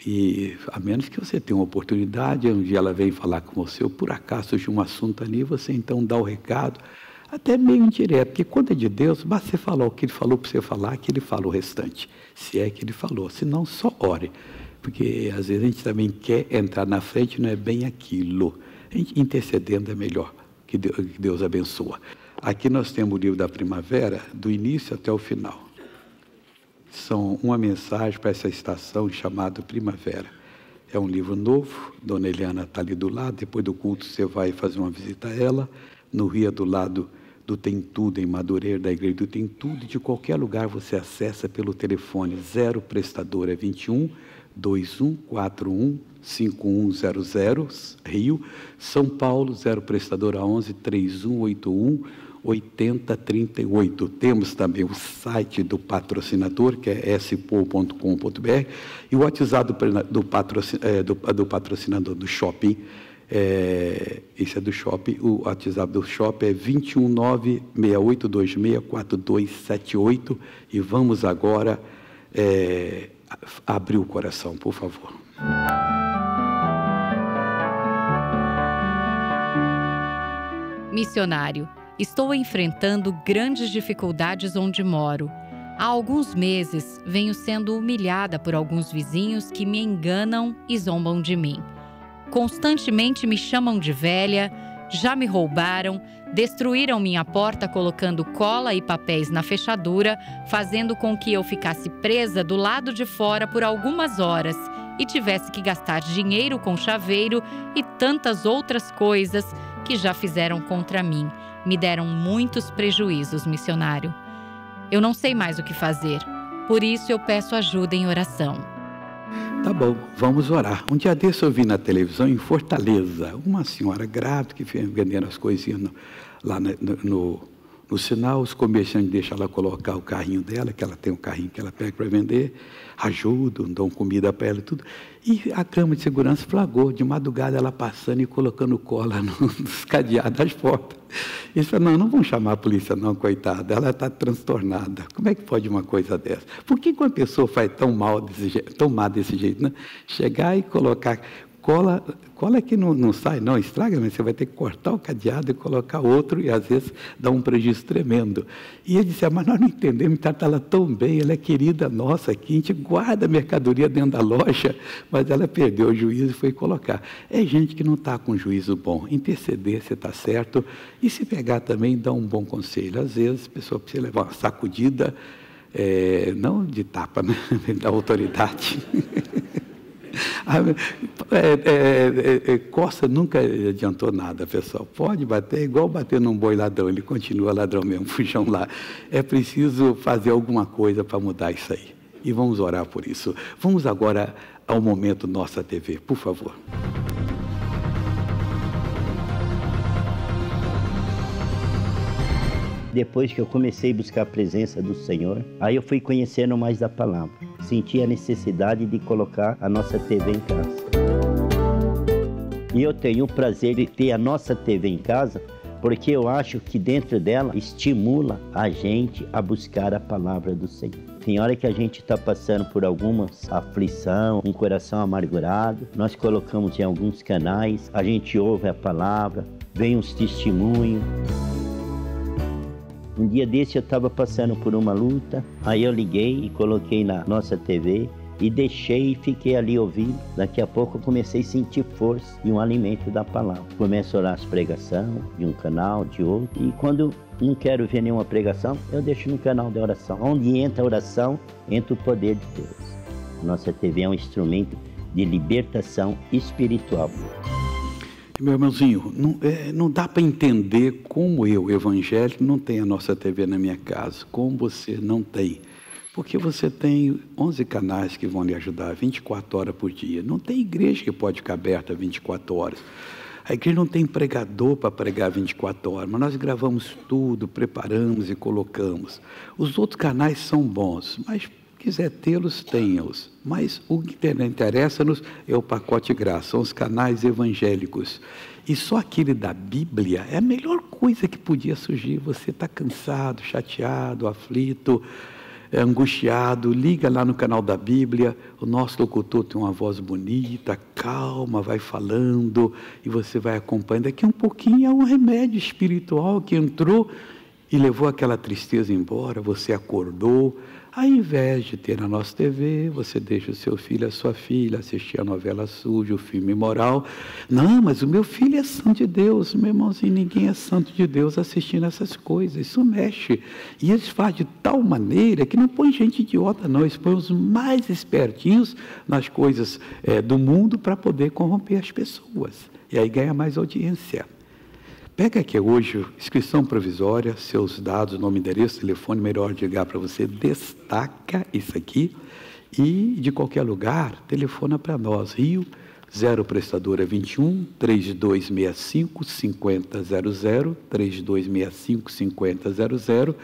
E a menos que você tenha uma oportunidade, um dia ela vem falar com você, ou por acaso surge um assunto ali, você então dá o recado, até meio indireto, porque quando é de Deus, basta você falar o que Ele falou para você falar, que Ele falou o restante, se é que Ele falou, se não, só ore, porque às vezes a gente também quer entrar na frente, não é bem aquilo, a gente intercedendo é melhor, que Deus, que Deus abençoa. Aqui nós temos o livro da primavera, do início até o final. São uma mensagem para essa estação chamada Primavera. É um livro novo, Dona Eliana está ali do lado, depois do culto você vai fazer uma visita a ela, no Rio do lado do Tem Tudo, em Madureira, da igreja do Tem Tudo, de qualquer lugar você acessa pelo telefone zero prestadora vinte e um, dois um quatro um, cinco um zero zero, Rio, São Paulo, zero prestadora onze, três um oito um, oito zero três oito. Temos também o site do patrocinador, que é s p o ponto com ponto b r, e o WhatsApp do, patrocin, é, do, do patrocinador do shopping, é, esse é do shopping, o WhatsApp do shopping é dois um nove, seis oito dois seis, quatro dois sete oito, e vamos agora é, abrir o coração, por favor. Missionário, estou enfrentando grandes dificuldades onde moro. Há alguns meses, venho sendo humilhada por alguns vizinhos que me enganam e zombam de mim. Constantemente me chamam de velha, já me roubaram, destruíram minha porta colocando cola e papéis na fechadura, fazendo com que eu ficasse presa do lado de fora por algumas horas e tivesse que gastar dinheiro com chaveiro e tantas outras coisas que já fizeram contra mim. Me deram muitos prejuízos, missionário. Eu não sei mais o que fazer, por isso eu peço ajuda em oração. Tá bom, vamos orar. Um dia desse eu vi na televisão, em Fortaleza, uma senhora grávida que vinha vendendo as coisinhas no, lá no, no, no sinal, os comerciantes deixam ela colocar o carrinho dela, que ela tem um carrinho que ela pega para vender, ajudam, dão comida para ela e tudo. E a câmera de segurança flagrou, de madrugada ela passando e colocando cola nos cadeados das portas. Eles falaram, não, não vão chamar a polícia não, coitada, ela está transtornada. Como é que pode uma coisa dessa? Por que uma pessoa faz tão mal desse jeito, tão má desse jeito, né? Chegar e colocar cola, cola que não, não sai, não estraga, mas você vai ter que cortar o cadeado e colocar outro e às vezes dá um prejuízo tremendo. E ele disse, ah, mas nós não entendemos, trata ela tão bem, ela é querida nossa aqui, a gente guarda a mercadoria dentro da loja, mas ela perdeu o juízo e foi colocar. É gente que não está com juízo bom, interceder se está certo e se pegar também dá um bom conselho. Às vezes a pessoa precisa levar uma sacudida, é, não de tapa, né? Da autoridade. é, é, é, Costa nunca adiantou nada, pessoal. Pode bater, é igual bater num boi ladrão, ele continua ladrão mesmo, fujão lá. É preciso fazer alguma coisa para mudar isso aí. E vamos orar por isso. Vamos agora ao momento Nossa T V, por favor. Depois que eu comecei a buscar a presença do Senhor, aí eu fui conhecendo mais da palavra. Senti a necessidade de colocar a nossa T V em casa. E eu tenho o prazer de ter a nossa T V em casa, porque eu acho que dentro dela estimula a gente a buscar a palavra do Senhor. Tem hora que a gente está passando por alguma aflição, um coração amargurado, nós colocamos em alguns canais, a gente ouve a palavra, vem uns testemunhos. Um dia desse eu estava passando por uma luta, aí eu liguei e coloquei na nossa T V e deixei e fiquei ali ouvindo. Daqui a pouco eu comecei a sentir força e um alimento da palavra. Começo a orar as pregações de um canal, de outro, e quando não quero ver nenhuma pregação, eu deixo no canal da oração. Onde entra a oração, entra o poder de Deus. Nossa T V é um instrumento de libertação espiritual. Meu irmãozinho, não, é, não dá para entender como eu, evangélico, não tenho a nossa T V na minha casa, como você não tem. Porque você tem onze canais que vão lhe ajudar vinte e quatro horas por dia. Não tem igreja que pode ficar aberta vinte e quatro horas. A igreja não tem pregador para pregar vinte e quatro horas, mas nós gravamos tudo, preparamos e colocamos. Os outros canais são bons, mas... quiser tê-los, tenha-os, mas o que interessa-nos é o pacote graça, são os canais evangélicos, e só aquele da Bíblia é a melhor coisa que podia surgir. Você está cansado, chateado, aflito, angustiado, liga lá no canal da Bíblia, o nosso locutor tem uma voz bonita, calma, vai falando, e você vai acompanhando. Daqui um pouquinho é um remédio espiritual que entrou e levou aquela tristeza embora, você acordou. Ao invés de ter na nossa T V, você deixa o seu filho, a sua filha, assistir a novela suja, o filme imoral. Não, mas o meu filho é santo de Deus. Meu irmãozinho, ninguém é santo de Deus assistindo essas coisas. Isso mexe. E eles fazem de tal maneira que não põe gente idiota, não. Eles põem os mais espertinhos nas coisas é, do mundo para poder corromper as pessoas. E aí ganha mais audiência. Pega aqui hoje, inscrição provisória, seus dados, nome, endereço, telefone, melhor ligar para você, destaca isso aqui e de qualquer lugar, telefona para nós, Rio, zero prestadora vinte e um, três dois seis cinco, cinco zero zero, três dois seis cinco, cinco zero zero,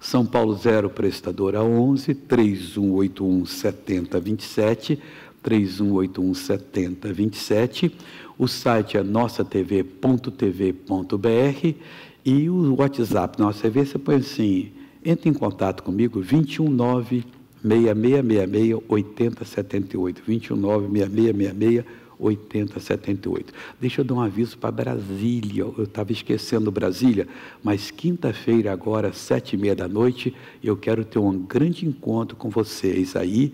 São Paulo zero prestadora onze, três um oito um, sete zero dois sete, três um oito um, sete zero dois sete, o site é nossa t v ponto t v ponto b r e o WhatsApp Nossa T V, você põe assim, entre em contato comigo, dois um nove, seis seis seis seis, oito zero sete oito, dois um nove, seis seis seis seis, oito zero sete oito. Deixa eu dar um aviso para Brasília, eu estava esquecendo Brasília, mas quinta-feira agora, sete e meia da noite, eu quero ter um grande encontro com vocês aí,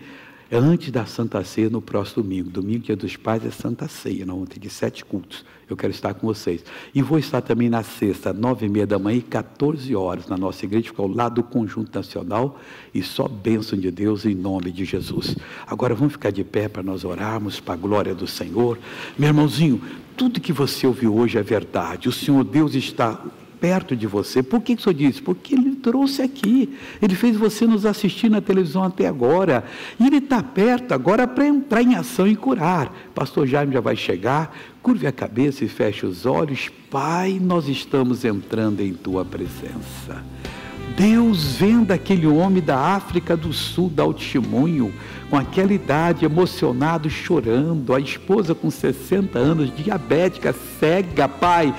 é antes da Santa Ceia, no próximo domingo. Domingo, Dia dos Pais, é Santa Ceia. Nós vamos ter de sete cultos. Eu quero estar com vocês. E vou estar também na sexta, nove e meia da manhã e quatorze horas, na nossa igreja, fica ao lado do Conjunto Nacional. E só bênção de Deus, em nome de Jesus. Agora, vamos ficar de pé para nós orarmos para a glória do Senhor. Meu irmãozinho, tudo que você ouviu hoje é verdade. O Senhor Deus está... perto de você. Por que o Senhor diz? Porque Ele trouxe aqui, Ele fez você nos assistir na televisão até agora, e Ele está perto agora para entrar em ação e curar. Pastor Jaime já vai chegar, curve a cabeça e feche os olhos. Pai, nós estamos entrando em Tua presença. Deus, venda aquele homem da África do Sul, dá o testemunho, com aquela idade, emocionado, chorando, a esposa com sessenta anos, diabética, cega, Pai.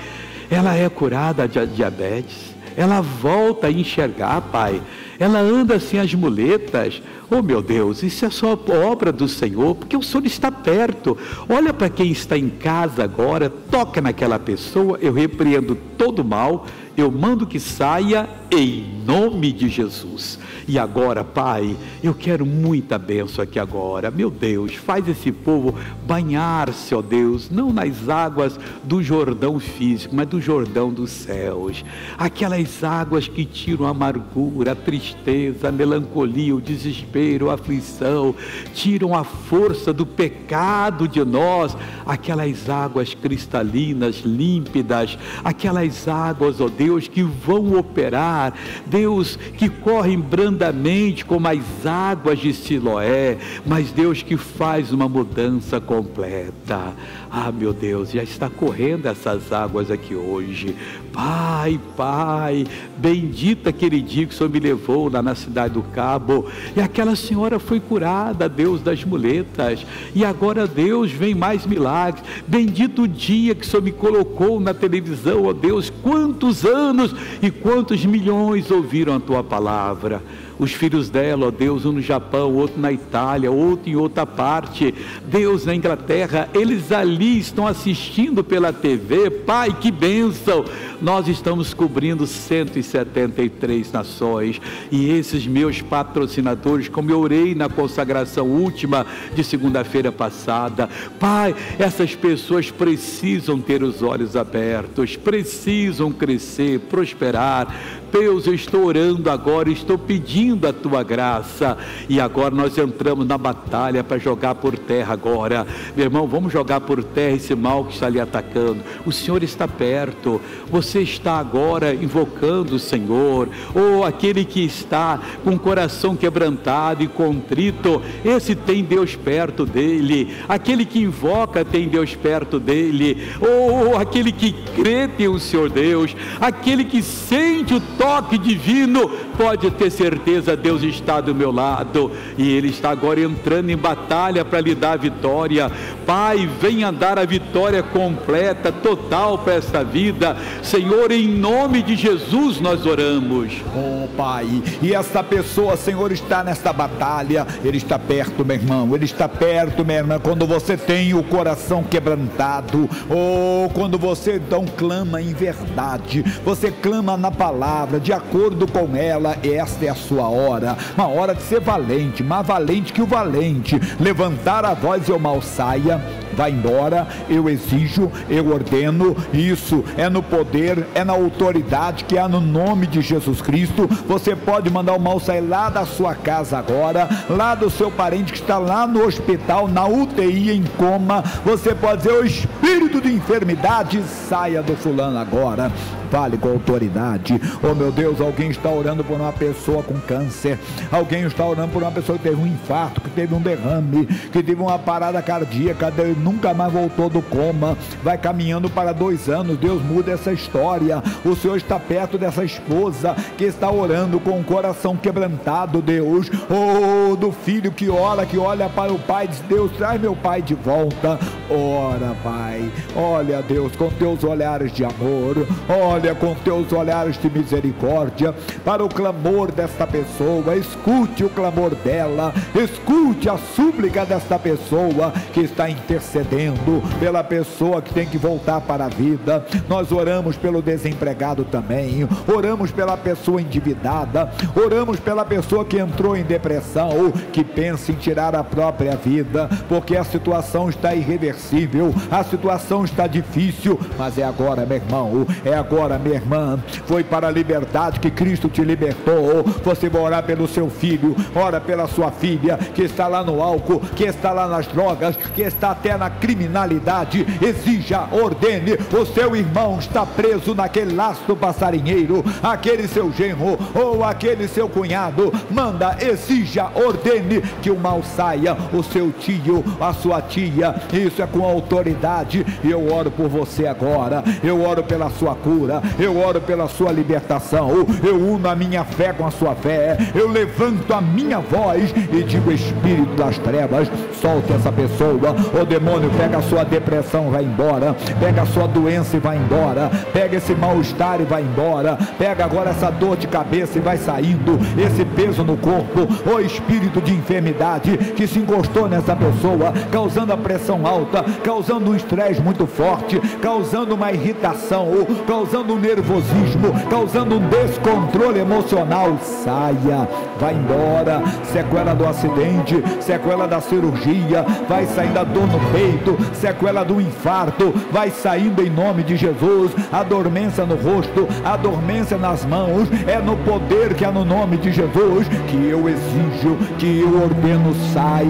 Ela é curada de diabetes, ela volta a enxergar, Pai, ela anda sem as muletas. Oh meu Deus, isso é só obra do Senhor, porque o Senhor está perto. Olha para quem está em casa agora, toca naquela pessoa, eu repreendo todo o mal, eu mando que saia em nome de Jesus. E agora, Pai, eu quero muita bênção aqui agora, meu Deus, faz esse povo banhar-se, ó Deus, não nas águas do Jordão físico, mas do Jordão dos céus, aquelas águas que tiram a amargura, a tristeza, a melancolia, o desespero, a aflição, tiram a força do pecado de nós, aquelas águas cristalinas, límpidas, aquelas águas, ó Deus, que vão operar, Deus, que correm brandamente como as águas de Siloé, mas Deus que faz uma mudança completa. Ah, meu Deus, já está correndo essas águas aqui hoje. Pai, Pai, bendita aquele dia que o Senhor me levou lá na Cidade do Cabo, e aquela senhora foi curada, Deus, das muletas, e agora, Deus, vem mais milagres. Bendito o dia que o Senhor me colocou na televisão, ó Deus, quantos anos e quantos milhões ouviram a Tua palavra. Os filhos dela, ó Deus, um no Japão, outro na Itália, outro em outra parte, Deus, na Inglaterra, eles ali estão assistindo pela T V, Pai, que bênção! Nós estamos cobrindo cento e setenta e três nações, e esses meus patrocinadores, como eu orei na consagração última de segunda-feira passada, Pai, essas pessoas precisam ter os olhos abertos, precisam crescer, prosperar. Deus, eu estou orando agora, estou pedindo a Tua graça, e agora nós entramos na batalha para jogar por terra agora, meu irmão, vamos jogar por terra esse mal que está ali atacando. O Senhor está perto, você está agora invocando o Senhor, ou aquele que está com o coração quebrantado e contrito, esse tem Deus perto dele, aquele que invoca tem Deus perto dele, ou aquele que crê tem o Senhor Deus, aquele que sente o toque divino, pode ter certeza, Deus está do meu lado, e Ele está agora entrando em batalha para lhe dar a vitória. Pai, venha dar a vitória completa, total para esta vida, Senhor, em nome de Jesus nós oramos. Oh Pai, e essa pessoa, Senhor, está nesta batalha, Ele está perto, meu irmão, Ele está perto, minha irmã, quando você tem o coração quebrantado, ou quando você então clama em verdade, você clama na palavra, de acordo com ela, esta é a sua hora, uma hora de ser valente, mais valente que o valente, levantar a voz e o mal saia, vai embora, eu exijo, eu ordeno, isso é no poder, é na autoridade que há no nome de Jesus Cristo. Você pode mandar o mal sair lá da sua casa agora, lá do seu parente que está lá no hospital, na U T I, em coma, você pode dizer, o espírito de enfermidade, saia do fulano agora. Fale com autoridade. Oh meu Deus, alguém está orando por uma pessoa com câncer, alguém está orando por uma pessoa que teve um infarto, que teve um derrame, que teve uma parada cardíaca, nunca mais voltou do coma, vai caminhando para dois anos, Deus, muda essa história. O Senhor está perto dessa esposa que está orando com o coração quebrantado, Deus, ou oh, do filho que ora, que olha para o pai e diz, Deus, traz meu pai de volta. Ora, Pai, olha, Deus, com teus olhares de amor, olha Olha com teus olhares de misericórdia para o clamor desta pessoa, escute o clamor dela, escute a súplica desta pessoa que está intercedendo pela pessoa que tem que voltar para a vida. Nós oramos pelo desempregado também, oramos pela pessoa endividada, oramos pela pessoa que entrou em depressão, que pensa em tirar a própria vida, porque a situação está irreversível, a situação está difícil, mas é agora, meu irmão, é agora, minha irmã. Foi para a liberdade que Cristo te libertou. Você vai orar pelo seu filho, ora pela sua filha que está lá no álcool, que está lá nas drogas, que está até na criminalidade. Exija, ordene. O seu irmão está preso naquele laço do passarinheiro, aquele seu genro ou aquele seu cunhado. Manda, exija, ordene que o mal saia, o seu tio, a sua tia. Isso é com autoridade. Eu oro por você agora, eu oro pela sua cura, eu oro pela sua libertação, eu uno a minha fé com a sua fé, eu levanto a minha voz e digo, espírito das trevas, solta essa pessoa, o demônio, pega a sua depressão, vai embora, pega a sua doença e vai embora, pega esse mal-estar e vai embora, pega agora essa dor de cabeça e vai saindo, esse peso no corpo, o espírito de enfermidade que se encostou nessa pessoa, causando a pressão alta, causando um estresse muito forte, causando uma irritação, causando causando um nervosismo, causando um descontrole emocional. Saia, vai embora. Sequela do acidente, sequela da cirurgia, vai sair da dor no peito, sequela do infarto, vai saindo em nome de Jesus. A dormência no rosto, a dormência nas mãos, é no poder que é no nome de Jesus que eu exijo, que eu ordeno. Sai,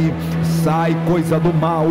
sai coisa do mal,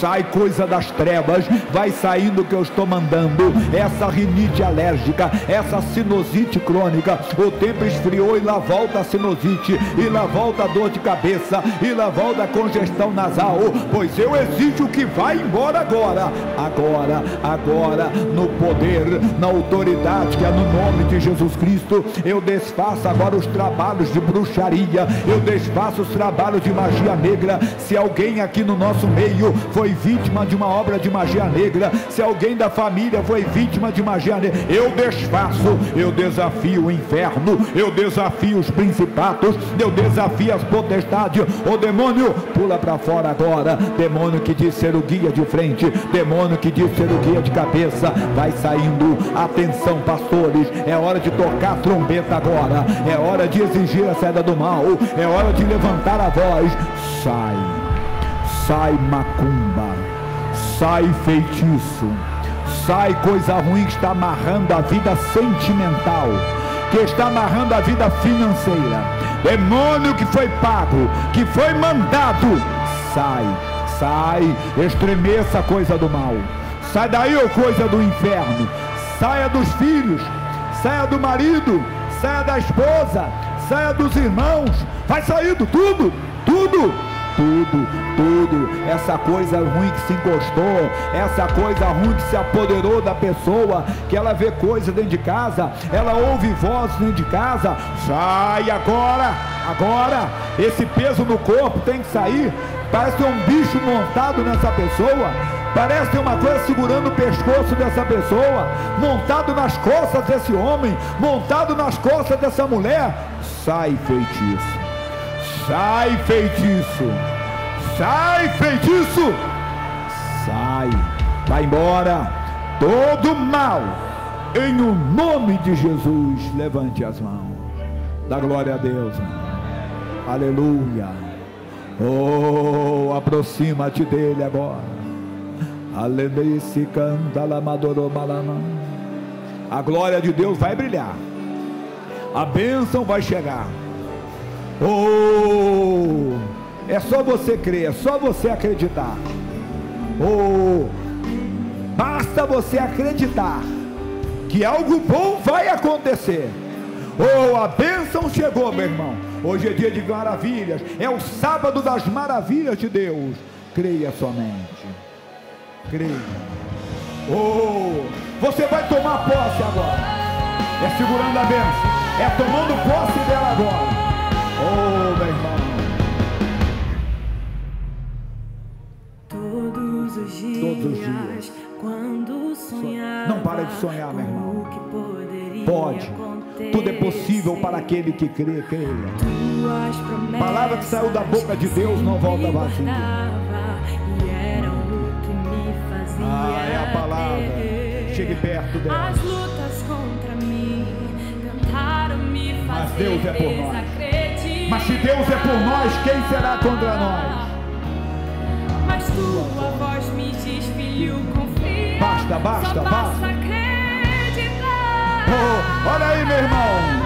sai coisa das trevas, vai saindo que eu estou mandando. Essa rinite alérgica, essa sinusite crônica, o tempo esfriou e lá volta a sinusite, e lá volta a dor de cabeça, e lá volta a congestão nasal, pois eu exijo que vá embora agora, agora, agora, no poder, na autoridade que é no nome de Jesus Cristo. Eu desfaço agora os trabalhos de bruxaria, eu desfaço os trabalhos de magia negra. Se alguém aqui no nosso meio foi vítima de uma obra de magia negra, se alguém da família foi vítima de magia negra, eu desfaço, eu desafio o inferno, eu desafio os principados, eu desafio as potestades. Ô demônio, pula para fora agora, demônio que diz ser o guia de frente, demônio que diz ser o guia de cabeça, vai saindo. Atenção pastores, é hora de tocar a trombeta agora, é hora de exigir a saída do mal, é hora de levantar a voz. Sai, sai macumba, sai feitiço, sai coisa ruim que está amarrando a vida sentimental, que está amarrando a vida financeira. Demônio que foi pago, que foi mandado, sai, sai, estremeça a coisa do mal, sai daí, ô coisa do inferno. Saia dos filhos, saia do marido, saia da esposa, saia dos irmãos, vai saindo tudo, tudo, tudo, tudo, essa coisa ruim que se encostou, essa coisa ruim que se apoderou da pessoa, que ela vê coisa dentro de casa, ela ouve voz dentro de casa, sai agora, agora, esse peso no corpo tem que sair. Parece um bicho montado nessa pessoa, parece ter uma coisa segurando o pescoço dessa pessoa, montado nas costas desse homem, montado nas costas dessa mulher. Sai feitiço, sai feitiço, sai feitiço, sai, vai embora, todo mal, em o nome de Jesus. Levante as mãos, dá glória a Deus, aleluia. Oh, aproxima-te dele agora. Aleluia-se, canta la madorobalama. A glória de Deus vai brilhar, a bênção vai chegar. Oh, é só você crer, é só você acreditar. Oh, basta você acreditar que algo bom vai acontecer. Oh, a bênção chegou, meu irmão. Hoje é dia de maravilhas, é o sábado das maravilhas de Deus. Creia somente, creia. Oh, você vai tomar posse agora, é segurando a bênção, é tomando posse dela agora. Oh, meu irmão, todos os dias, todos os dias. Quando sonhar, não para de sonhar, meu irmão. Pode, tudo é possível para aquele que crê, creia. A palavra que saiu da boca de Deus não volta vazia. Ah, é a palavra. Chegue perto dela. Mas Deus é por nós. Mas se Deus é por nós, quem será contra nós? Mas tua voz me diz, filho, confia. Basta, basta, basta. Oh, olha aí, meu irmão.